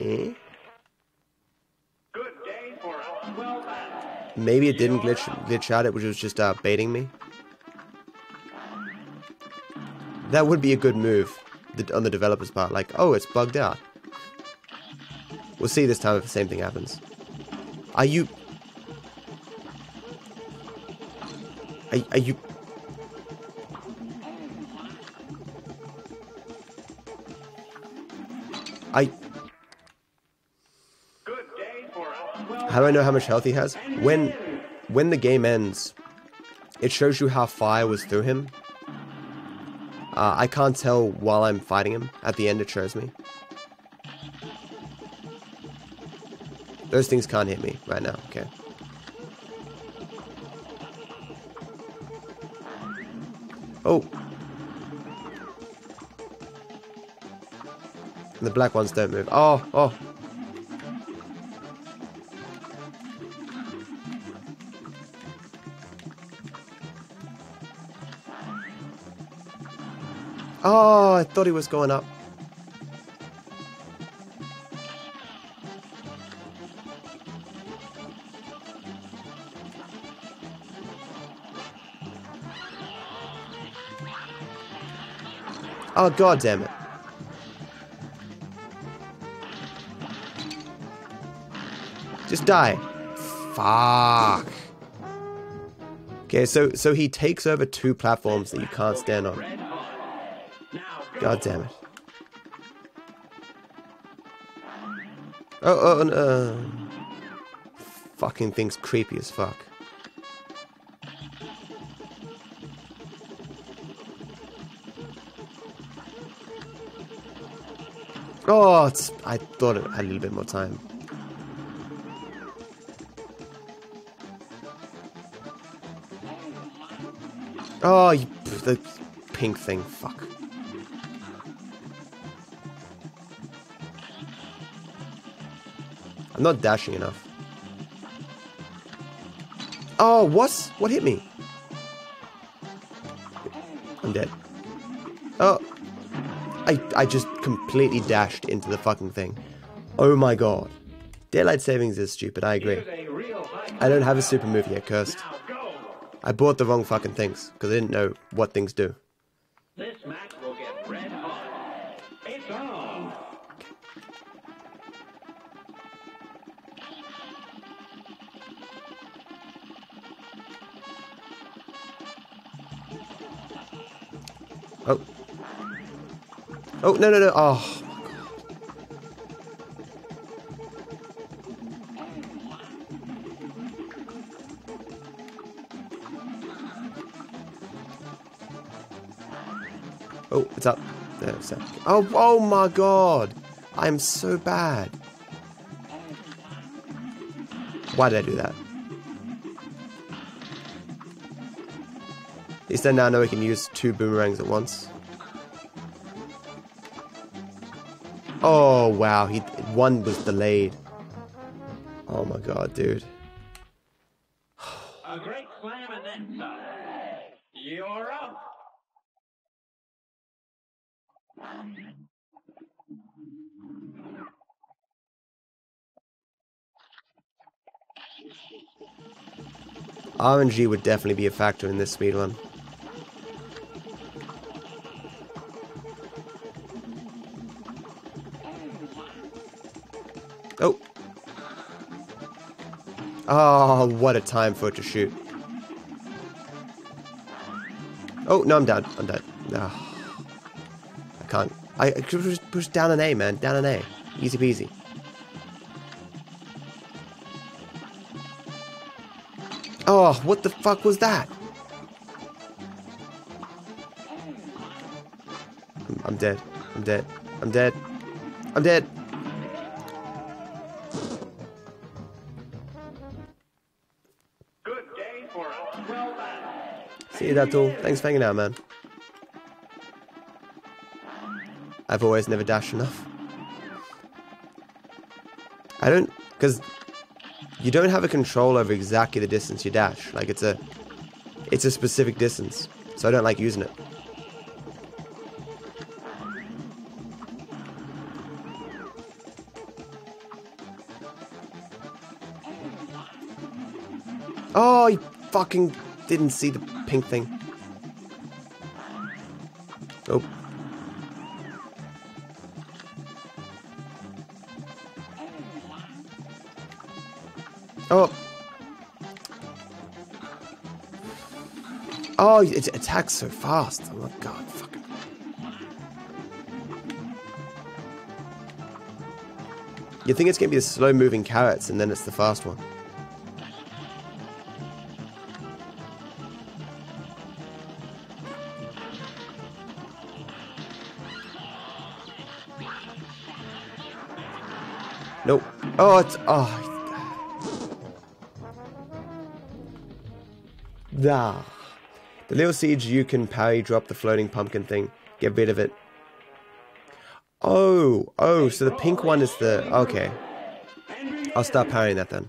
Eh? Maybe it didn't glitch glitch out. It was just uh, baiting me. That would be a good move on the developer's part. Like, oh, it's bugged out. We'll see this time if the same thing happens. Are you? Are, are you? I. How do I know how much health he has? When, when the game ends, it shows you how fire was through him. Uh, I can't tell while I'm fighting him. At the end, it shows me. Those things can't hit me right now. Okay. Oh. And the black ones don't move. Oh, oh. Oh, I thought he was going up. Oh, God damn it. Just die. Fuck. Okay, so so he takes over two platforms that you can't stand on. God damn it. Oh, oh, and, uh... fucking thing's creepy as fuck. Oh, it's, I thought it had a little bit more time. Oh, you, the pink thing, fuck. I'm not dashing enough. Oh, what? What hit me? I'm dead. Oh. I, I just completely dashed into the fucking thing. Oh my god. Daylight savings is stupid, I agree. I don't have a super move yet, cursed. I bought the wrong fucking things, because I didn't know what things do. Oh. Oh, no, no, no. Oh, my God. Oh, it's up. There, it's up. Oh, oh, my God. I'm so bad. Why did I do that? At least I now know I can use two boomerangs at once. Oh, wow. He, one was delayed. Oh, my God, dude. A great slam and then some. You're up. R N G would definitely be a factor in this speedrun. Oh. Oh, what a time for it to shoot. Oh, no, I'm dead. I'm dead. Oh, I can't. I could push, push down an A, man. Down an A. Easy peasy. Oh, what the fuck was that? I'm, I'm dead. I'm dead. I'm dead. I'm dead. appreciate you, Daddoll. Thanks for hanging out, man. I've always never dashed enough. I don't... Because you don't have a control over exactly the distance you dash. Like, it's a... It's a specific distance. So I don't like using it. Oh, you fucking didn't see the pink thing. Oh. Oh. Oh, it attacks so fast. Oh my god, fucking. You think it's gonna be the slow moving carrots and then it's the fast one. Nope. Oh, it's... Oh. Nah. The little siege you can parry, drop the floating pumpkin thing. Get rid of it. Oh. Oh, so the pink one is the... Okay. I'll start parrying that then.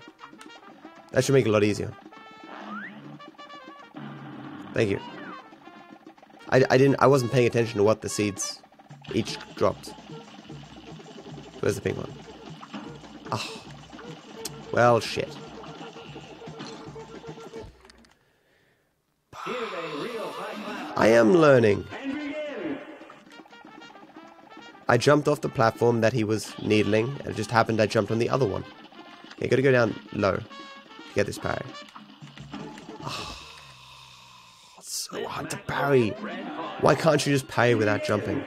That should make it a lot easier. Thank you. I, I didn't... I wasn't paying attention to what the seeds each dropped. Where's the pink one? Oh. Well, shit. I am learning. I jumped off the platform that he was needling. It just happened I jumped on the other one. Okay, gotta go down low to get this parry. Oh. It's so hard to parry. Why can't you just parry without jumping?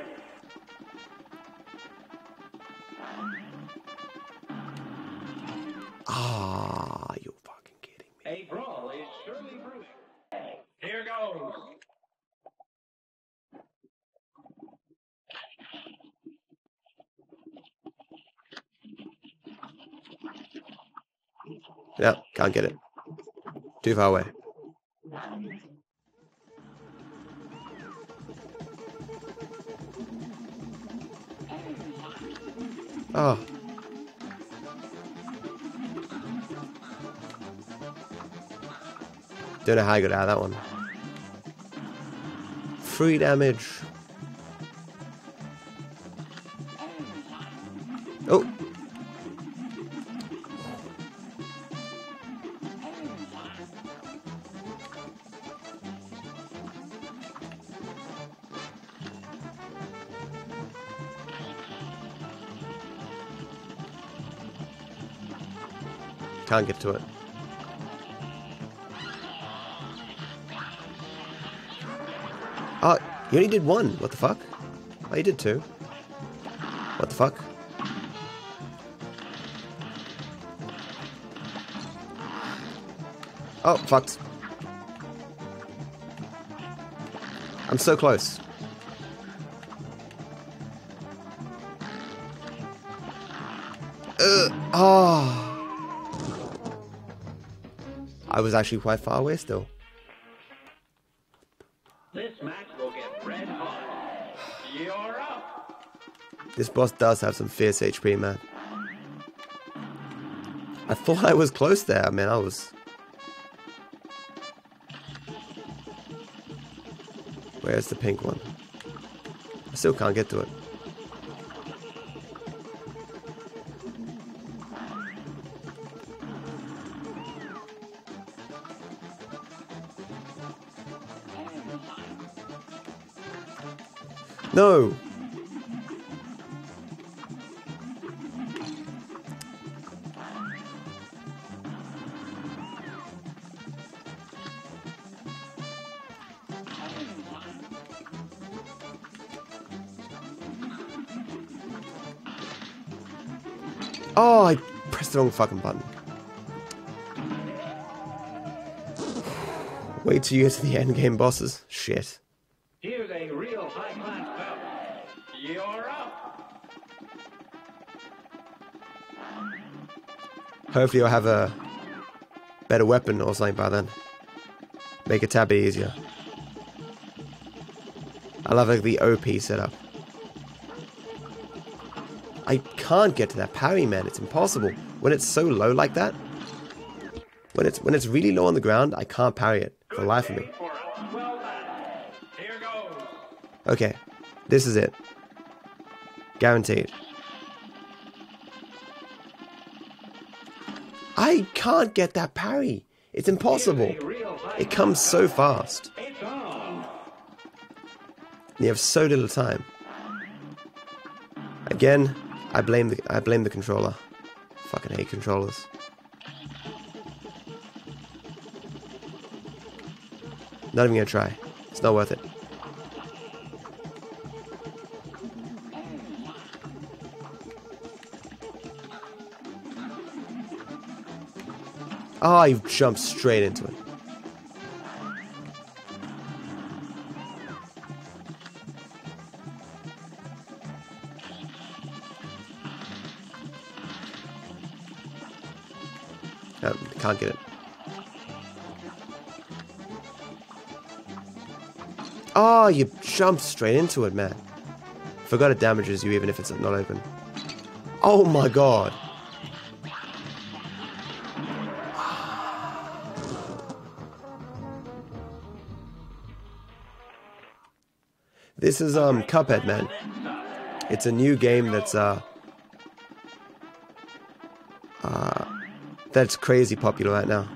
No, can't get it. Too far away. Oh. Don't know how I got out of that one. Free damage. Oh. Can't get to it. Oh, you only did one. What the fuck? Oh, you did two. What the fuck? Oh, fucked. I'm so close. Ugh. Oh. I was actually quite far away still. This match will get red hot. You're up. This boss does have some fierce H P, man. I thought I was close there, man. I was. Where's the pink one? I still can't get to it. No! Oh, I pressed the wrong fucking button. Wait till you get to the end game bosses. Shit. Hopefully I'll have a better weapon or something by then. Make a tabby easier. I love like the O P setup. I can't get to that parry, man. It's impossible. When it's so low like that, when it's when it's really low on the ground, I can't parry it for the life of me. Okay, this is it. Guaranteed. I can't get that parry. It's impossible. It comes so fast. You have so little time. Again, I blame the I blame the controller. Fucking hate controllers. Not even gonna try. It's not worth it. Oh, you jumped straight into it. Um, can't get it. Oh, you jumped straight into it, man. Forgot it damages you even if it's not open. Oh my god. This is um Cuphead, man. It's a new game that's uh uh that's crazy popular right now.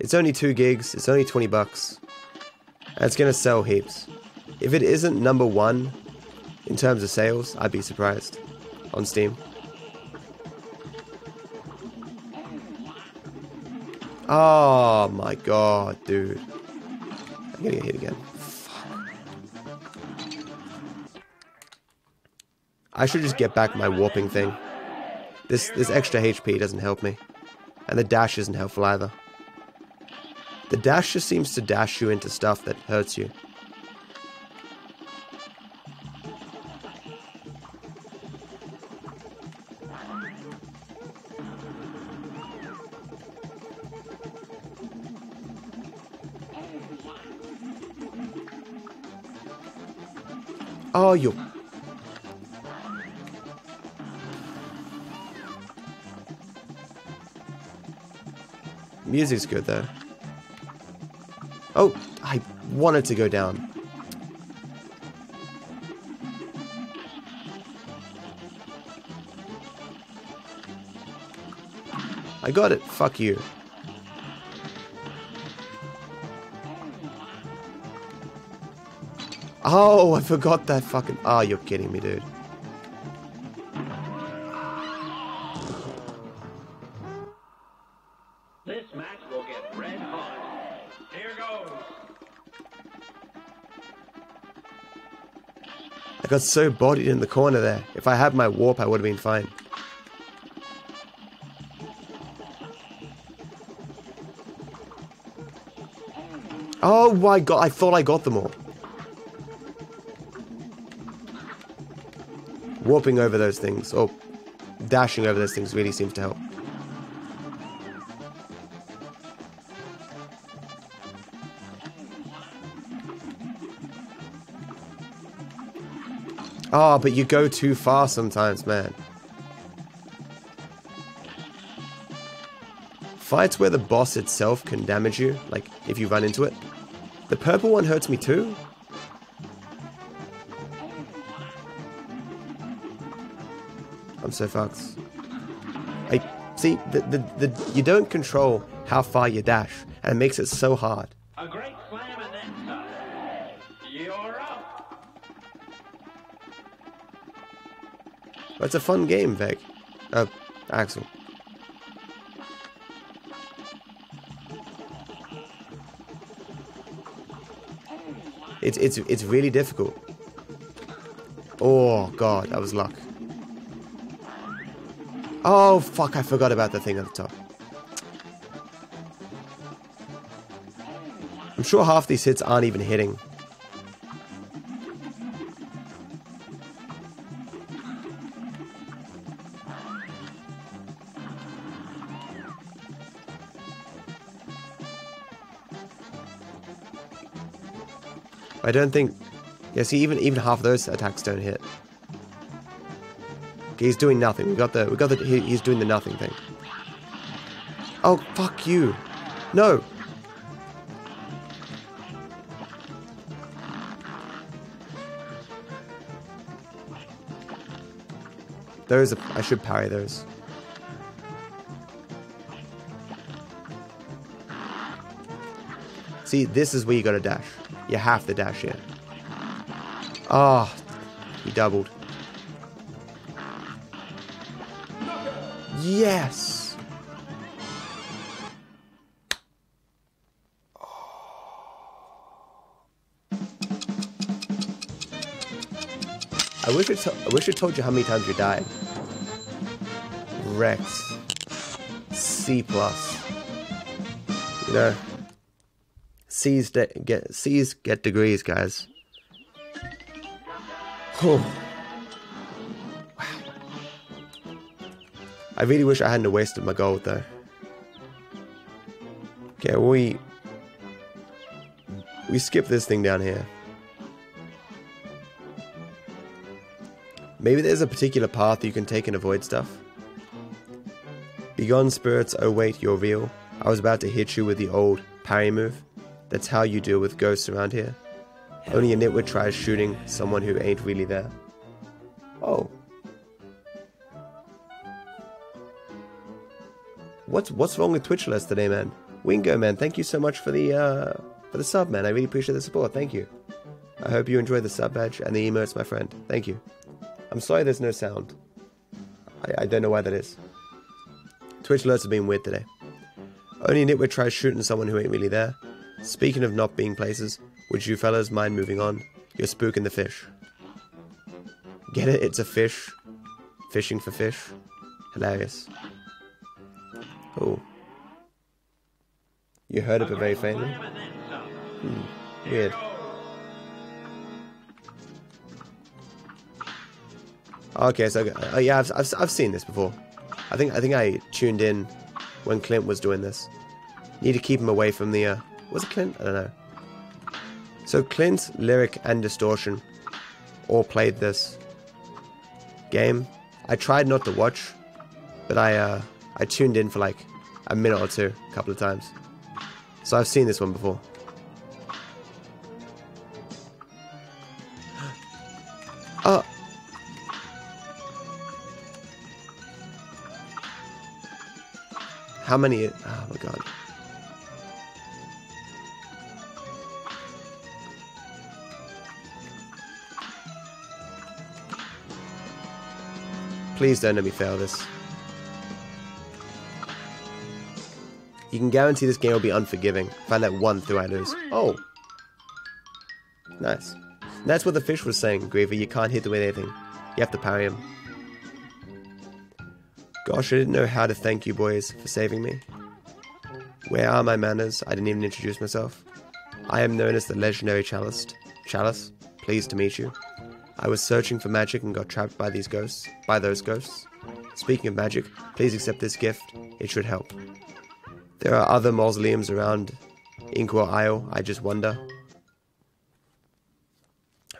It's only two gigs. It's only twenty bucks. It's gonna sell heaps. If it isn't number one in terms of sales, I'd be surprised on Steam. Oh my god, dude! I'm gonna get hit again. I should just get back my warping thing. This this extra H P doesn't help me. And the dash isn't helpful either. The dash just seems to dash you into stuff that hurts you. Oh, you... Music's good though. Oh, I wanted to go down. I got it. Fuck you. Oh, I forgot that fucking... Ah, oh, you're kidding me, dude. I got so bodied in the corner there. If I had my warp, I would have been fine. Oh my god, I thought I got them all. Warping over those things, or dashing over those things really seems to help. Ah, oh, but you go too far sometimes, man. Fights where the boss itself can damage you, like, if you run into it. The purple one hurts me too. I'm so fucked. I, see, the, the, the, you don't control how far you dash, and it makes it so hard. It's a fun game, Veg. Uh, Axel. It's it's it's really difficult. Oh god, that was luck. Oh fuck, I forgot about the thing at the top. I'm sure half these hits aren't even hitting. I don't think Yeah, see, even even half of those attacks don't hit. Okay, he's doing nothing. We got the we got the he, he's doing the nothing thing. Oh, fuck you. No. Those are, I should parry those. See, this is where you gotta dash. You have to dash here. Ah, oh, he doubled. Yes! Oh. I wish it I wish it told you how many times you died. Rex. C plus. You know. C's de get C's get degrees, guys. Oh. I really wish I hadn't wasted my gold, though. Okay, we... We skip this thing down here. Maybe there's a particular path you can take and avoid stuff. Begone spirits, oh wait, you're real. I was about to hit you with the old parry move. That's how you deal with ghosts around here. Only a nitwit tries shooting someone who ain't really there. Oh. What's what's wrong with Twitchless today, man? Wingo, man, thank you so much for the uh, for the sub, man. I really appreciate the support. Thank you. I hope you enjoy the sub badge and the emotes, my friend. Thank you. I'm sorry there's no sound. I, I don't know why that is. Twitchless has been weird today. Only nitwit tries shooting someone who ain't really there. Speaking of not being places, would you fellas mind moving on? You're spooking the fish. Get it? It's a fish. Fishing for fish. Hilarious. Oh. You heard it, but very faintly. Hmm. Weird. Okay, so uh, yeah, I've, I've I've seen this before. I think I think I tuned in when Clint was doing this. Need to keep him away from the. Uh, was it Clint? I don't know. So Clint, Lyric, and Distortion all played this game. I tried not to watch, but I. Uh, I tuned in for like a minute or two, a couple of times. So I've seen this one before. Oh! How many? Oh my god. Please don't let me fail this. You can guarantee this game will be unforgiving. If I let one through, I lose. Oh! Nice. And that's what the fish was saying, Griever. You can't hit them with anything. You have to parry him. Gosh, I didn't know how to thank you boys for saving me. Where are my manners? I didn't even introduce myself. I am known as the legendary Chalice. Chalice, pleased to meet you. I was searching for magic and got trapped by these ghosts. By those ghosts. Speaking of magic, please accept this gift. It should help. There are other mausoleums around Inqua Isle, I just wonder.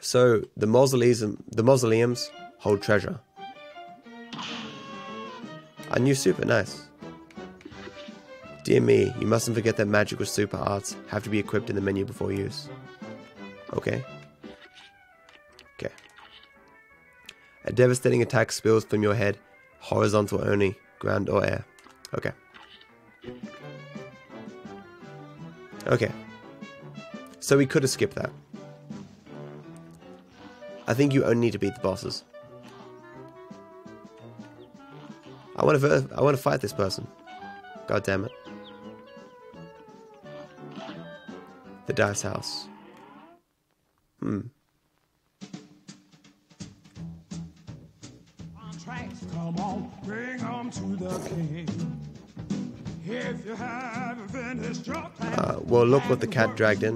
So, the mausoleums, the mausoleums hold treasure. A new super, nice. Dear me, you mustn't forget that magic with super arts have to be equipped in the menu before use. Okay. Okay. A devastating attack spills from your head, horizontal only, ground or air. Okay. Okay, so we could have skipped that. I think you only need to beat the bosses. I want to. I want to fight this person. God damn it! The dice house. Hmm. Come on, bring him to the king. If you haven't finished your plan, uh, well, look what the cat dragged in.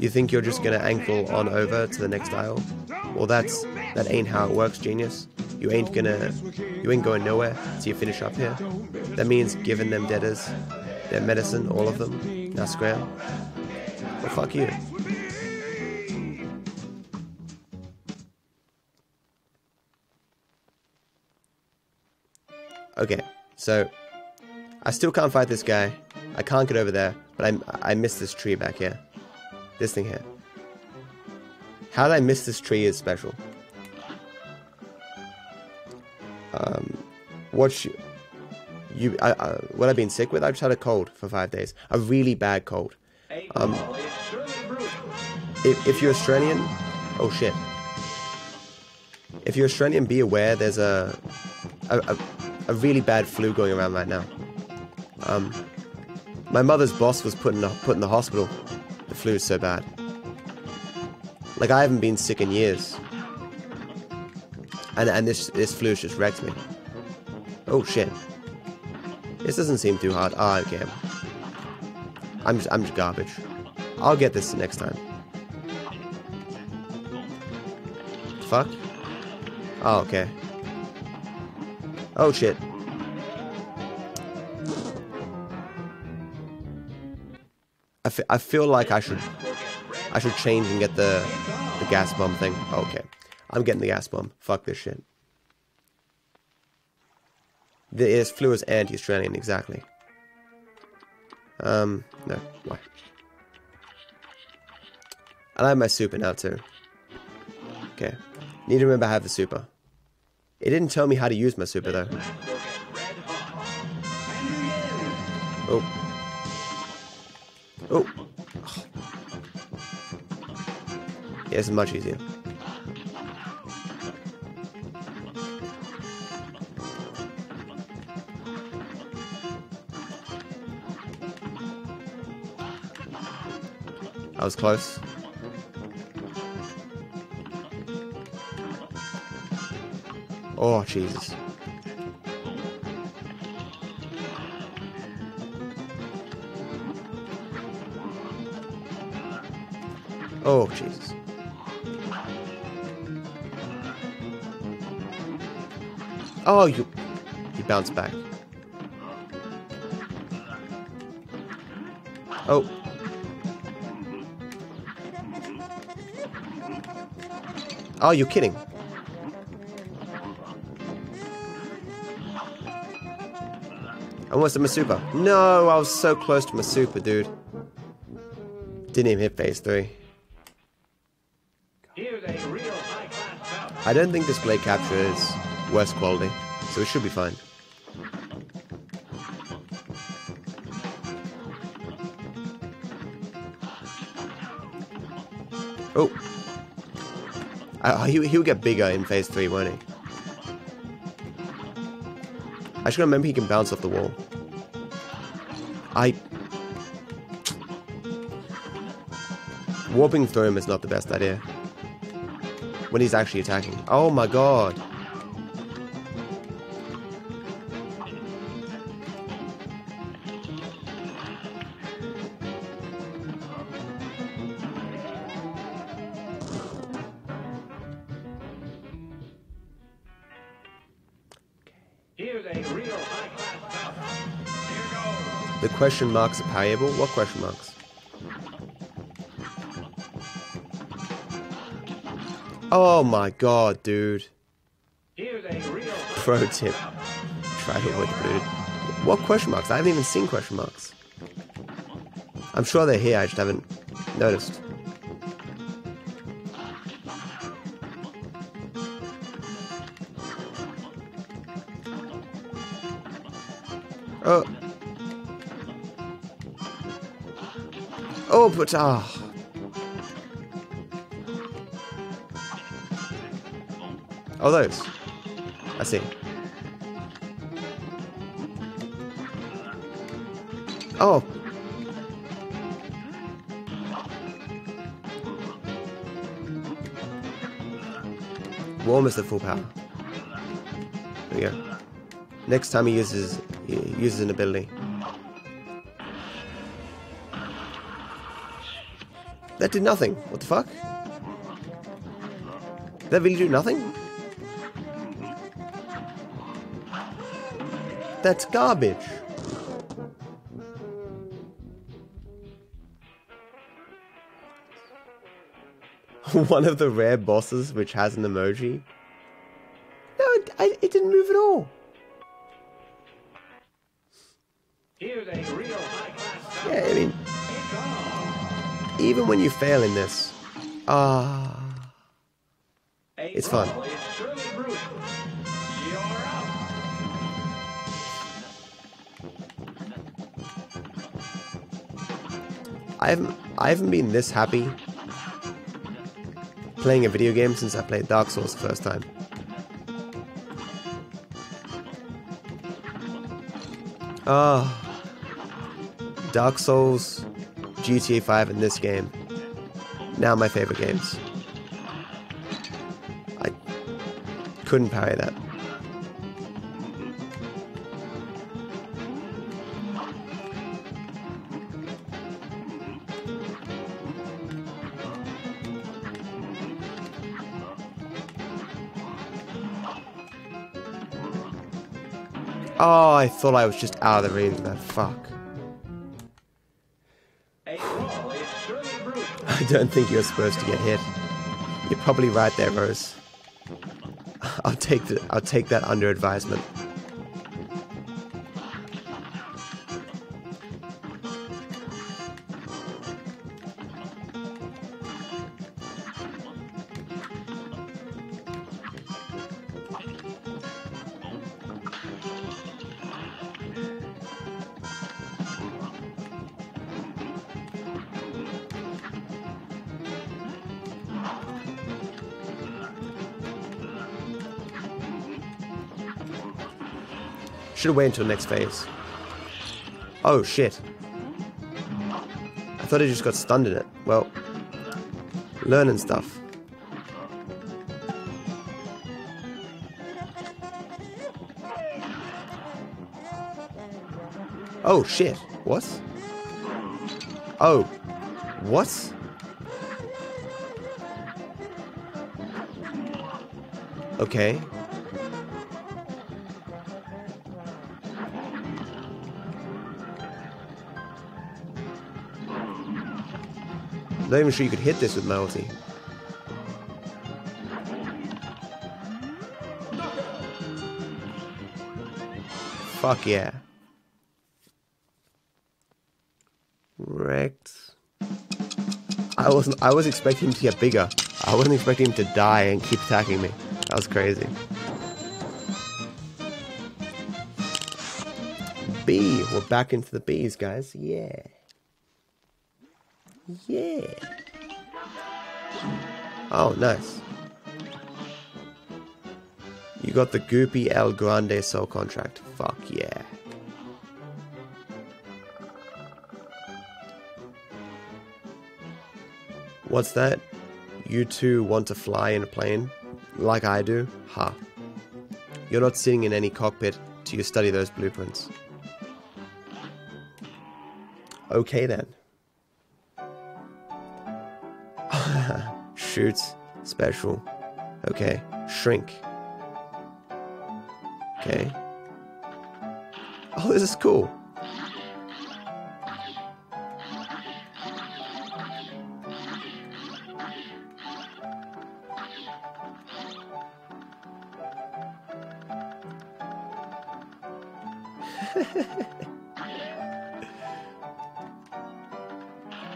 You think you're just gonna ankle on over to the next aisle? Well, that's that ain't how it works, genius. You ain't gonna, you ain't going nowhere till you finish up here. That means giving them debtors, their medicine, all of them. Now scram. Well, fuck you. Okay, so I still can't fight this guy. I can't get over there, but I, I missed this tree back here. This thing here. How did I miss this tree is special. Um, what you, you I, I, what I've been sick with? I've just had a cold for five days. A really bad cold. Um, if, if you're Australian, oh shit. If you're Australian, be aware there's a a, a, a really bad flu going around right now. Um, my mother's boss was put in the, put in the hospital. The flu is so bad. Like, I haven't been sick in years. And, and this this flu just wrecked me. Oh shit! This doesn't seem too hard. Ah, oh, okay. I'm just, I'm just garbage. I'll get this next time. Fuck. Oh, okay. Oh shit. I, f I feel like I should I should change and get the the gas bomb thing. Oh, okay. I'm getting the gas bomb. Fuck this shit. This flu is anti-Australian, exactly. Um, no. Why? I have my super now, too. Okay. Need to remember I have the super. It didn't tell me how to use my super, though. Oh. Oh. Yeah, this is much easier. I was close. Oh, Jesus. Oh, Jesus. Oh, you... You bounce back. Oh. Oh, you're kidding. I almost hit my super. No, I was so close to my super, dude. Didn't even hit phase three. I don't think display capture is worse quality, so it should be fine. Oh. Uh, he, he'll get bigger in phase three, won't he? I should remember he can bounce off the wall. I... Warping through him is not the best idea. When he's actually attacking. Oh my god! The question marks are payable? What question marks? Oh my god, dude. Pro tip. Try to avoid the booted. What question marks? I haven't even seen question marks. I'm sure they're here, I just haven't noticed. Oh. Oh, but ah. Oh. Oh, those. I see. Oh. Warm is the full power. There we go. Next time he uses he uses an ability. That did nothing. What the fuck? Did that really do nothing? That's garbage. One of the rare bosses which has an emoji. No, it, I, it didn't move at all. Here's a real high-class. Yeah, I mean, even when you fail in this, ah, uh, it's fun. I haven't, I haven't been this happy playing a video game since I played Dark Souls the first time. Ah, oh, Dark Souls, G T A five, and this game. Now my favorite games. I couldn't parry that. Oh, I thought I was just out of the range of that. Fuck. I don't think you're supposed to get hit. You're probably right there, Rose. I'll take the, I'll take that under advisement. Should wait until next phase. Oh shit. I thought I just got stunned in it. Well, learning stuff. Oh shit. What? Oh. What? Okay. I'm not even sure you could hit this with my ulti. Fuck yeah. Wrecked. I wasn't I was expecting him to get bigger. I wasn't expecting him to die and keep attacking me. That was crazy. B, we're back into the B's, guys. Yeah. Yeah. Oh, nice. You got the goopy El Grande soul contract. Fuck yeah. What's that? You two want to fly in a plane? Like I do? Ha. Huh. You're not sitting in any cockpit till you study those blueprints. Okay then. Shoots. Special. Okay. Shrink. Okay. Oh, this is cool.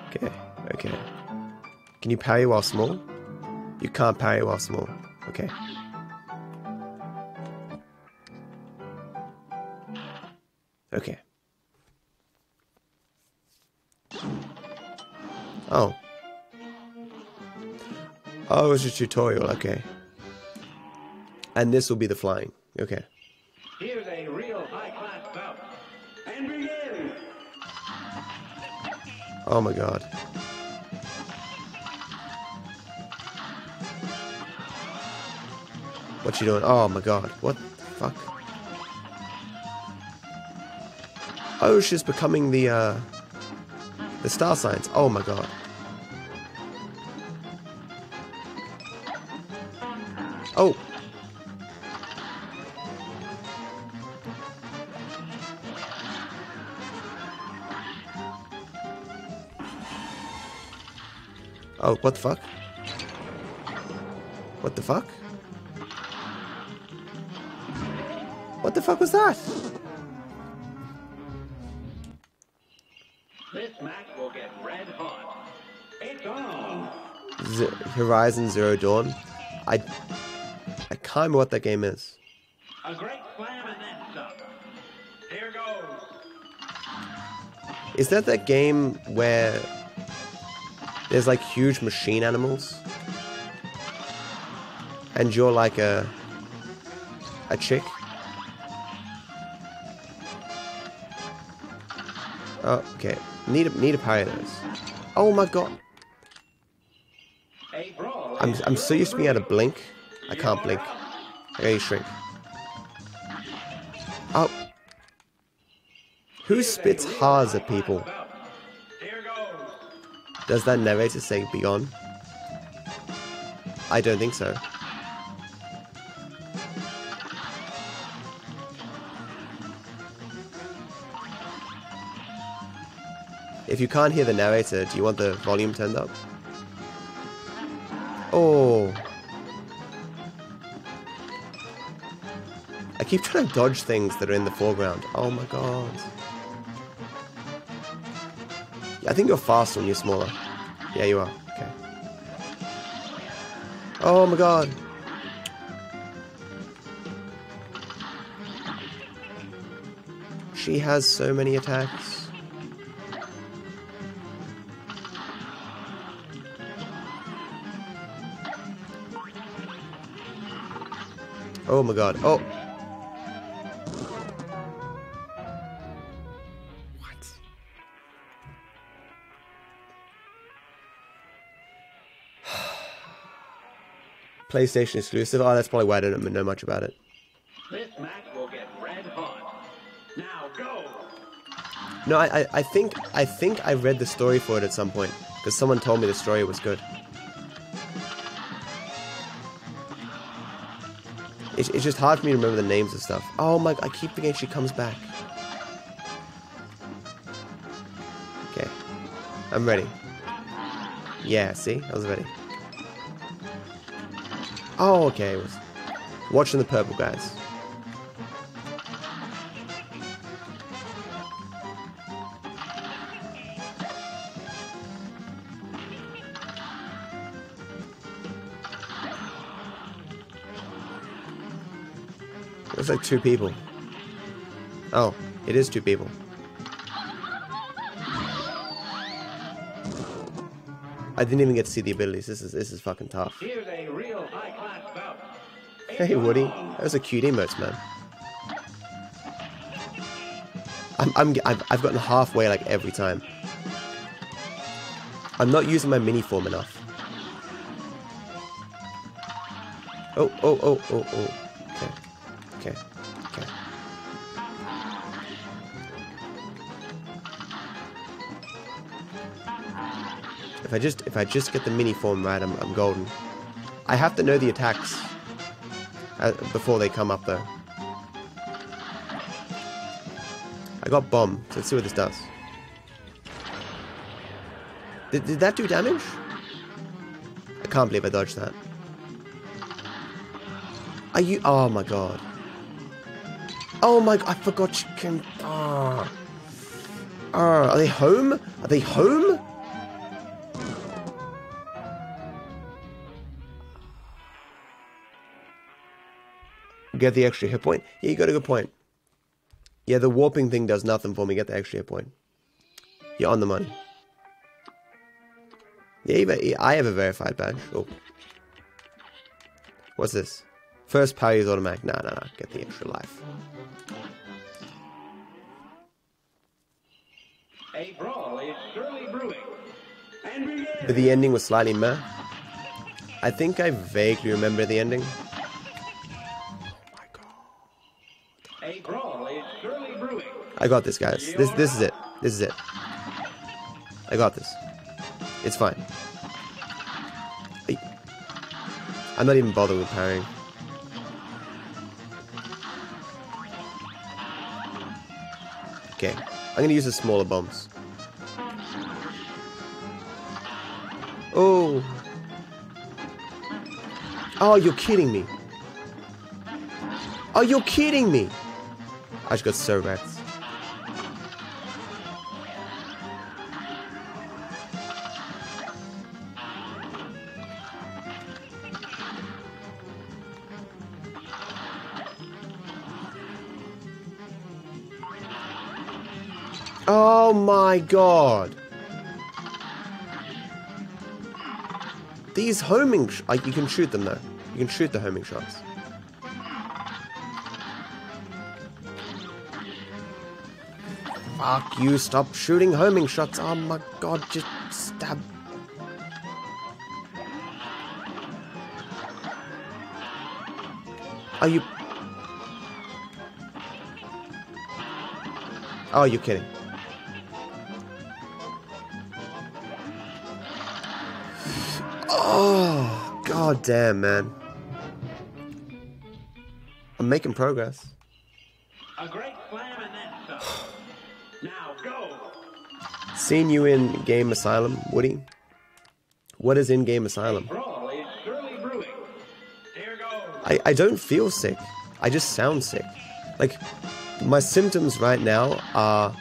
Okay. Okay. Can you parry while small? You can't parry while small. Okay. Okay. Oh. Oh, it's a tutorial. Okay. And this will be the flying. Okay. Here's a real high-class bout. And begin. Oh my god. What you doing? Oh my god, what the fuck? Oh, she's becoming the, uh, the star signs. Oh my god. Oh! Oh, what the fuck? What the fuck? What the fuck was that? Z Horizon Zero Dawn. I, I can't remember what that game is. A great slam and then some. Here goes. Is that that game where there's like huge machine animals? And you're like a... a chick? Oh, okay. Need a, need a pie of those. Oh my god! I'm, I'm so used to being able to blink. I can't blink. I gotta shrink. Oh! Who spits ha's at people? Does that narrator say "Begone"? I don't think so. If you can't hear the narrator, do you want the volume turned up? Oh. I keep trying to dodge things that are in the foreground. Oh my god. Yeah, I think you're faster when you're smaller. Yeah, you are. Okay. Oh my god. She has so many attacks. Oh my god, oh! What? PlayStation exclusive? Oh, that's probably why I don't know much about it. This match will get red hot. Now go! No, I, I, I think, I think I read the story for it at some point, because someone told me the story was good. It's, it's just hard for me to remember the names of stuff. Oh my, I keep forgetting she comes back. Okay. I'm ready. Yeah, see? I was ready. Oh, okay. It was watching the purple guys. It's like two people. Oh, it is two people. I didn't even get to see the abilities. This is this is fucking tough. Here's a real high class bout. Hey Woody, that was a cute emotes, man. I'm I'm I've, I've gotten halfway like every time. I'm not using my mini form enough. Oh oh oh oh oh. Okay, okay. If I just if I just get the mini form right, I'm I'm golden. I have to know the attacks uh, before they come up though. I got bomb. So let's see what this does. Did did that do damage? I can't believe I dodged that. Are you? Oh my god. Oh my, I forgot you can... Ah. Ah, are they home? Are they home? Get the extra hit point? Yeah, you got a good point. Yeah, the warping thing does nothing for me. Get the extra hit point. You're on the money. Yeah, I have a verified badge. Oh. What's this? First parry is automatic. Nah, nah, nah. Get the extra life. A brawl is surely brewing. And but the ending was slightly meh. I think I vaguely remember the ending. Oh my god. A brawl is surely brewing. I got this, guys. This, this is it. This is it. I got this. It's fine. I'm not even bothered with parrying. Okay, I'm going to use the smaller bombs. Oh! Oh, you're kidding me! Oh, you're kidding me! I just got so wrecked. Oh my god. These homing sh- like, you can shoot them though. You can shoot the homing shots. Fuck you, stop shooting homing shots. Oh my god, just stab. Are you... Oh, you're kidding. Oh, god damn, man. I'm making progress. A great slam and then some. Now go. Seen you in Game Asylum, Woody. What is in Game Asylum? I, I don't feel sick. I just sound sick. Like, my symptoms right now are...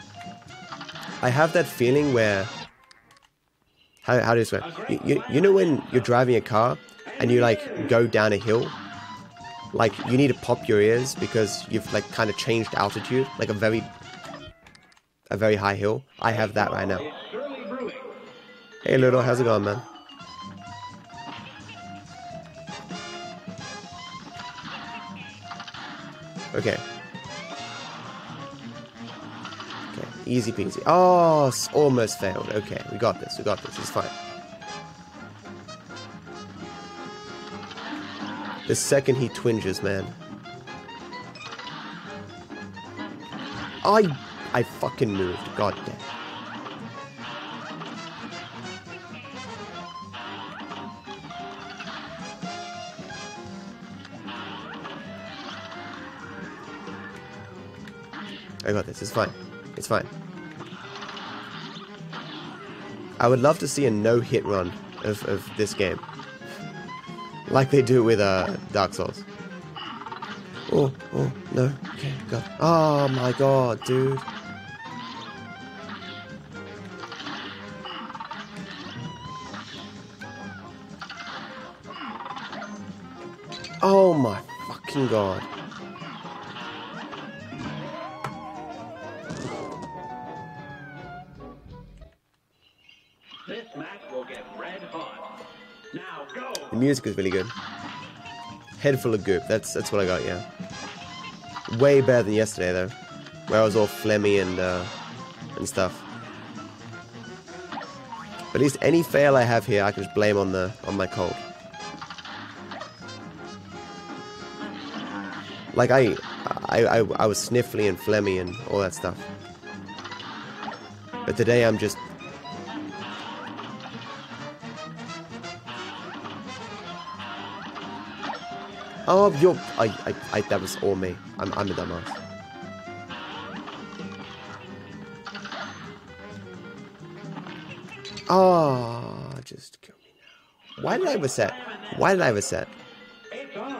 I have that feeling where... How, how do you swear? You, you, you know when you're driving a car and you, like, go down a hill? Like, you need to pop your ears because you've, like, kind of changed altitude. Like, a very... A very high hill. I have that right now. Hey, Ludo, how's it going, man? Okay. Okay, easy peasy. Oh, almost failed. Okay, we got this, we got this, it's fine. The second he twinges, man. I... I fucking moved, god damn. I got this, it's fine. It's fine. I would love to see a no-hit run of, of this game. Like they do with uh, Dark Souls. Oh, oh, no. Okay, God. Oh my god, dude. Oh my fucking god. Music is really good. Head full of goop. That's that's what I got. Yeah, way better than yesterday though, where I was all phlegmy and uh, and stuff. But at least any fail I have here, I can just blame on the on my cold. Like I I I, I was sniffly and phlegmy and all that stuff. But today I'm just. Oh, you're... I, I, I, that was all me. I'm, I'm a dumbass. Oh, just kill me now. Why did I reset? Why did I reset?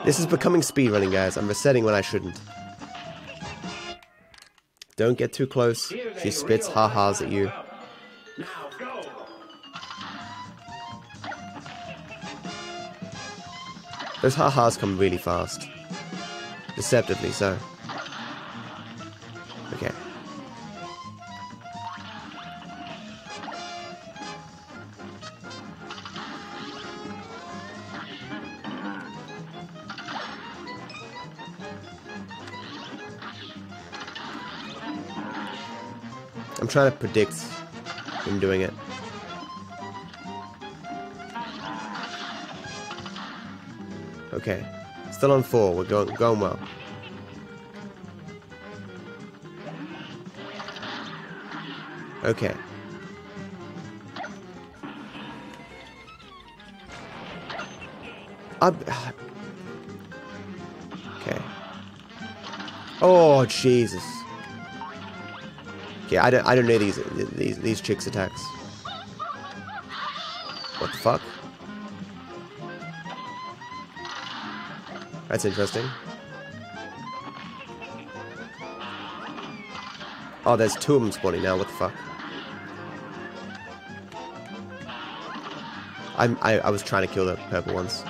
This is becoming speedrunning, guys. I'm resetting when I shouldn't. Don't get too close. She spits ha-has at you. Those ha-has come really fast. Deceptively so. Okay. I'm trying to predict him doing it. Okay, still on four, we're going, going well. Okay. I'm, okay. Oh, Jesus. Okay, I don't, I don't know these, these, these chicks' attacks. What the fuck? That's interesting. Oh, there's two of them spawning now, what the fuck? I'm, I, I was trying to kill the purple ones.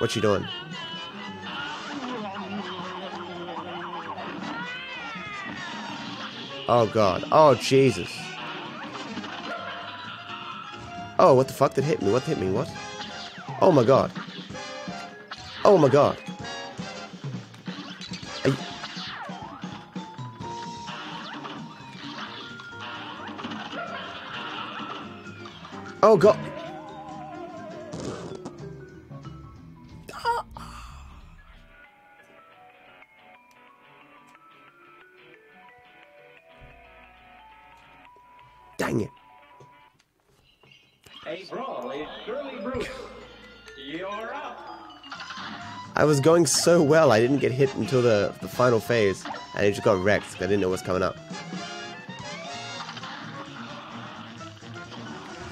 What's she doing? Oh god. Oh Jesus. Oh, what the fuck that hit me? What hit me? What? Oh my god. Oh my god. You... Oh god. Dang it. Hey bro, it's Curly Bruce. You're up. I was going so well, I didn't get hit until the, the final phase, and it just got wrecked because I didn't know what's coming up.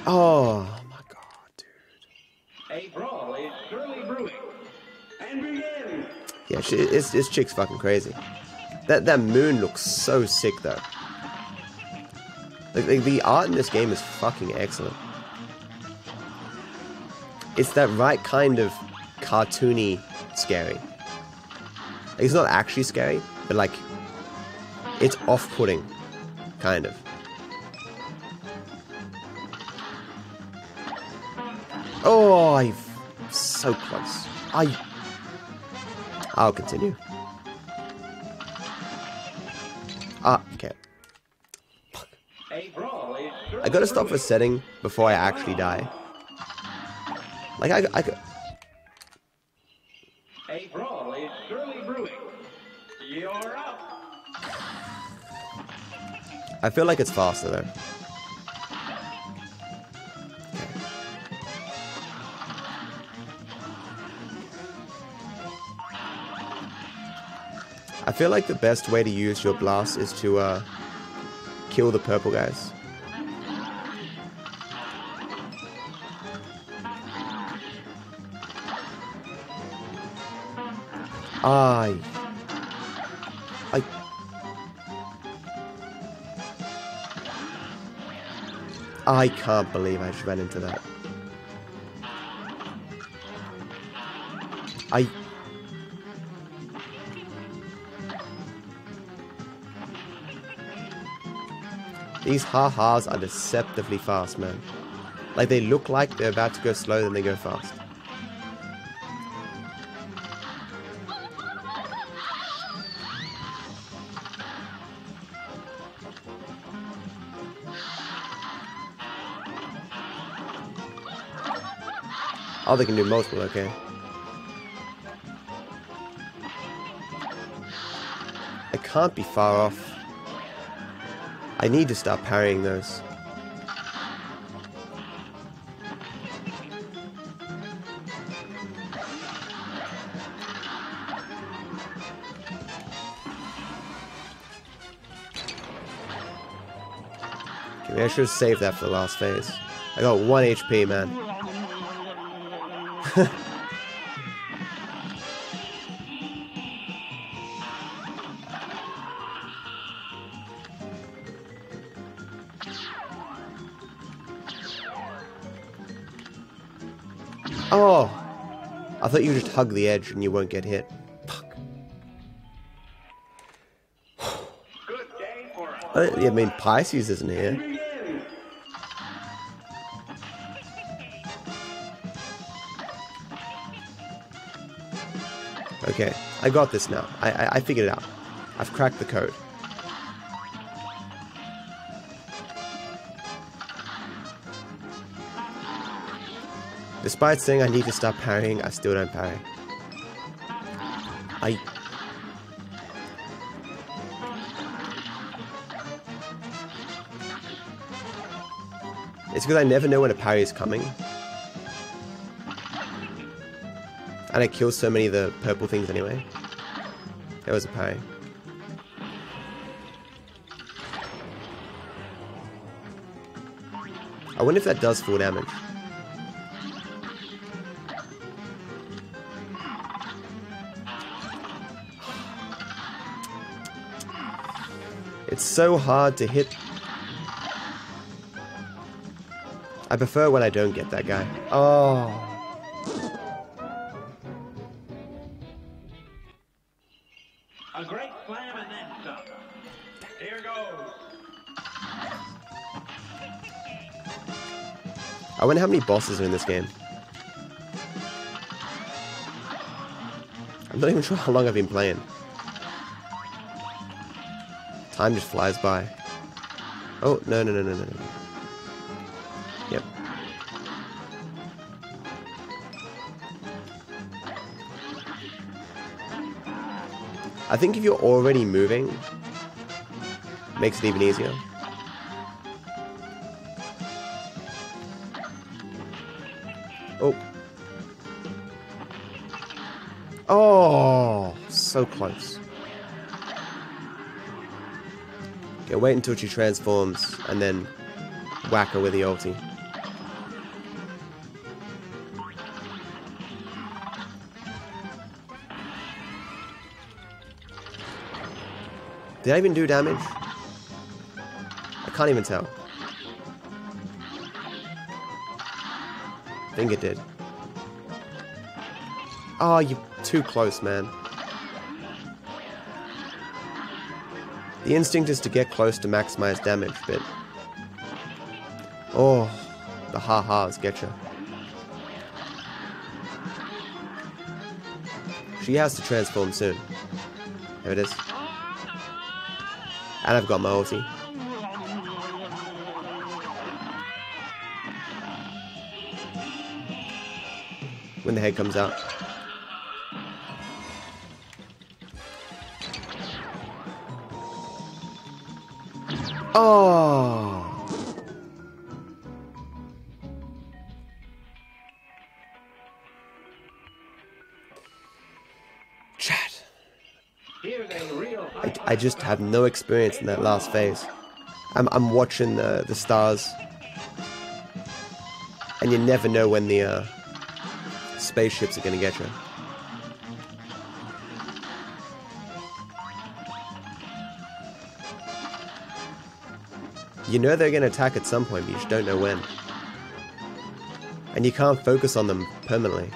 Oh my god, dude. Hey bro, it's Curly Bruce. And begin. Yeah, she, it's, this chick's fucking crazy. That, that moon looks so sick though. Like, like, the art in this game is fucking excellent. It's that right kind of cartoony scary. Like, it's not actually scary, but like, it's off-putting, kind of. Oh, I'm so close. I... I'll continue. Ah, okay. I gotta stop resetting before I actually die. Like, I, I could... Hey, brawl is surely brewing. You're up. I feel like it's faster, though. I feel like the best way to use your blast is to, uh... kill the purple guys. I... I... I can't believe I just ran into that. I... These ha-has are deceptively fast, man. Like, they look like they're about to go slow, then they go fast. Oh, they can do multiple, okay. I can't be far off. I need to start parrying those. Okay, I should have saved that for the last phase. I got one H P, man. Oh! I thought you would just hug the edge and you won't get hit. Fuck. Good day for us. I mean, Pisces isn't here. Okay, I got this now. I, I I figured it out. I've cracked the code. Despite saying I need to stop parrying, I still don't parry. I... It's because I never know when a parry is coming. And I killed so many of the purple things anyway. There was a parry. I wonder if that does full damage. It's so hard to hit. I prefer when I don't get that guy. Oh. A great slam and then stop. Here goes. I wonder how many bosses are in this game. I'm not even sure how long I've been playing. Time just flies by. Oh, no, no, no, no, no. Yep. I think if you're already moving, it makes it even easier. Oh. Oh, so close. Okay, wait until she transforms and then whack her with the ulti. Did I even do damage? I can't even tell. I think it did. Oh, you're too close, man. The instinct is to get close to maximize damage, but... oh, the ha-ha's getcha. She has to transform soon. There it is. And I've got my ulti. When the head comes out. Oh! Chat. I, I just have no experience in that last phase. I'm, I'm watching the, the stars. And you never know when the uh, spaceships are gonna get you. You know they're going to attack at some point, but you just don't know when. And you can't focus on them permanently.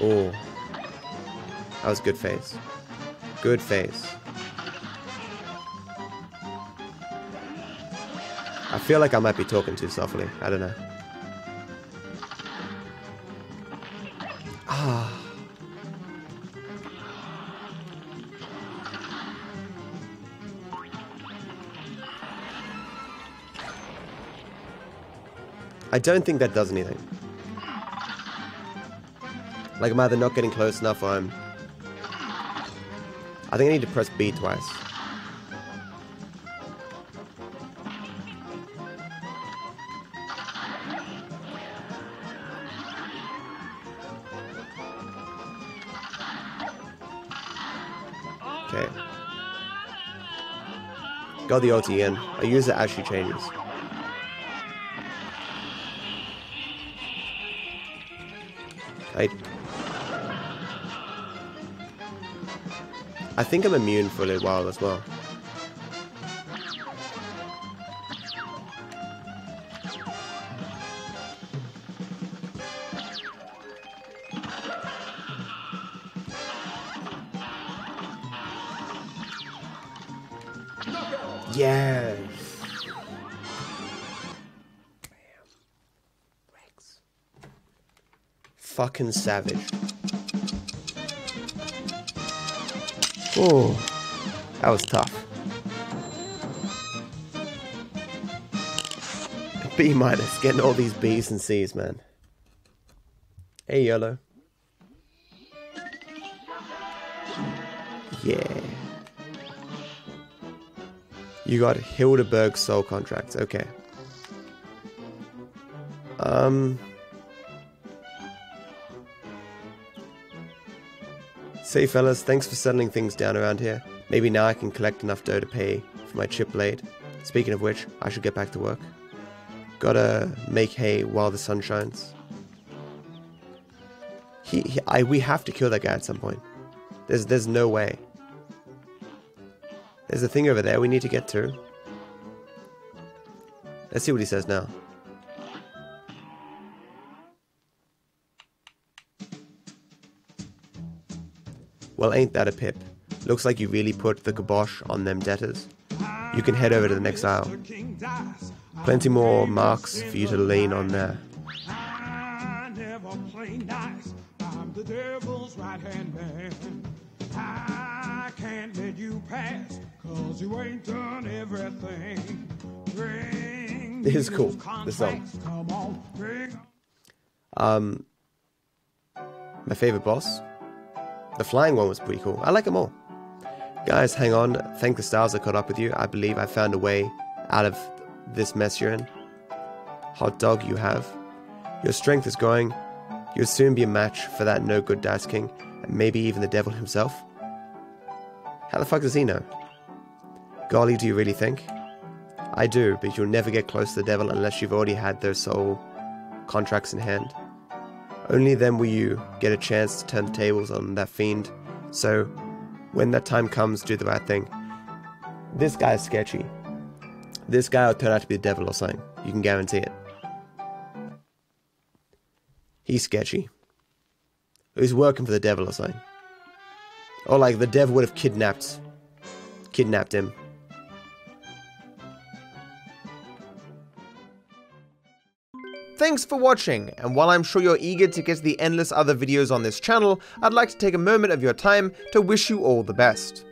Oh. That was good phase. Good phase. I feel like I might be talking too softly. I don't know. Ah. I don't think that does anything. Like, I'm either not getting close enough or I'm... I think I need to press B twice. Okay. Got the ulti in. I use it as she changes. I, I think I'm immune for a little while as well. Yes! Fucking savage. Oh, that was tough. B minus, getting all these B's and C's, man. Hey, YOLO. Yeah. You got Hildeberg Soul Contracts, okay. Um... See, fellas, thanks for settling things down around here. Maybe now I can collect enough dough to pay for my chip blade. Speaking of which, I should get back to work. Gotta make hay while the sun shines. He, he I, we have to kill that guy at some point. There's, there's no way. There's a thing over there we need to get to. Let's see what he says now. Well, ain't that a pip. Looks like you really put the kibosh on them debtors. you can head over to the next aisle. Plenty more marks for you to lean on there. I never play nice. I'm the devil's right-hand man. I can't let you pass, cause you ain't done everything. Bring this is cool, the song. Come on, bring... Um, my favorite boss, the flying one, was pretty cool. I like them all. Guys, hang on. Thank the stars I caught up with you. I believe I found a way out of this mess you're in. Hot dog you have. Your strength is growing. You'll soon be a match for that no-good Dice King, and maybe even the devil himself. How the fuck does he know? Golly, do you really think? I do, but you'll never get close to the devil unless you've already had those soul contracts in hand. Only then will you get a chance to turn the tables on that fiend, so when that time comes, do the right thing. This guy is sketchy. This guy will turn out to be the devil or something. You can guarantee it. He's sketchy. He's working for the devil or something. Or like the devil would have kidnapped, kidnapped him. Thanks for watching, and while I'm sure you're eager to get to the endless other videos on this channel, I'd like to take a moment of your time to wish you all the best.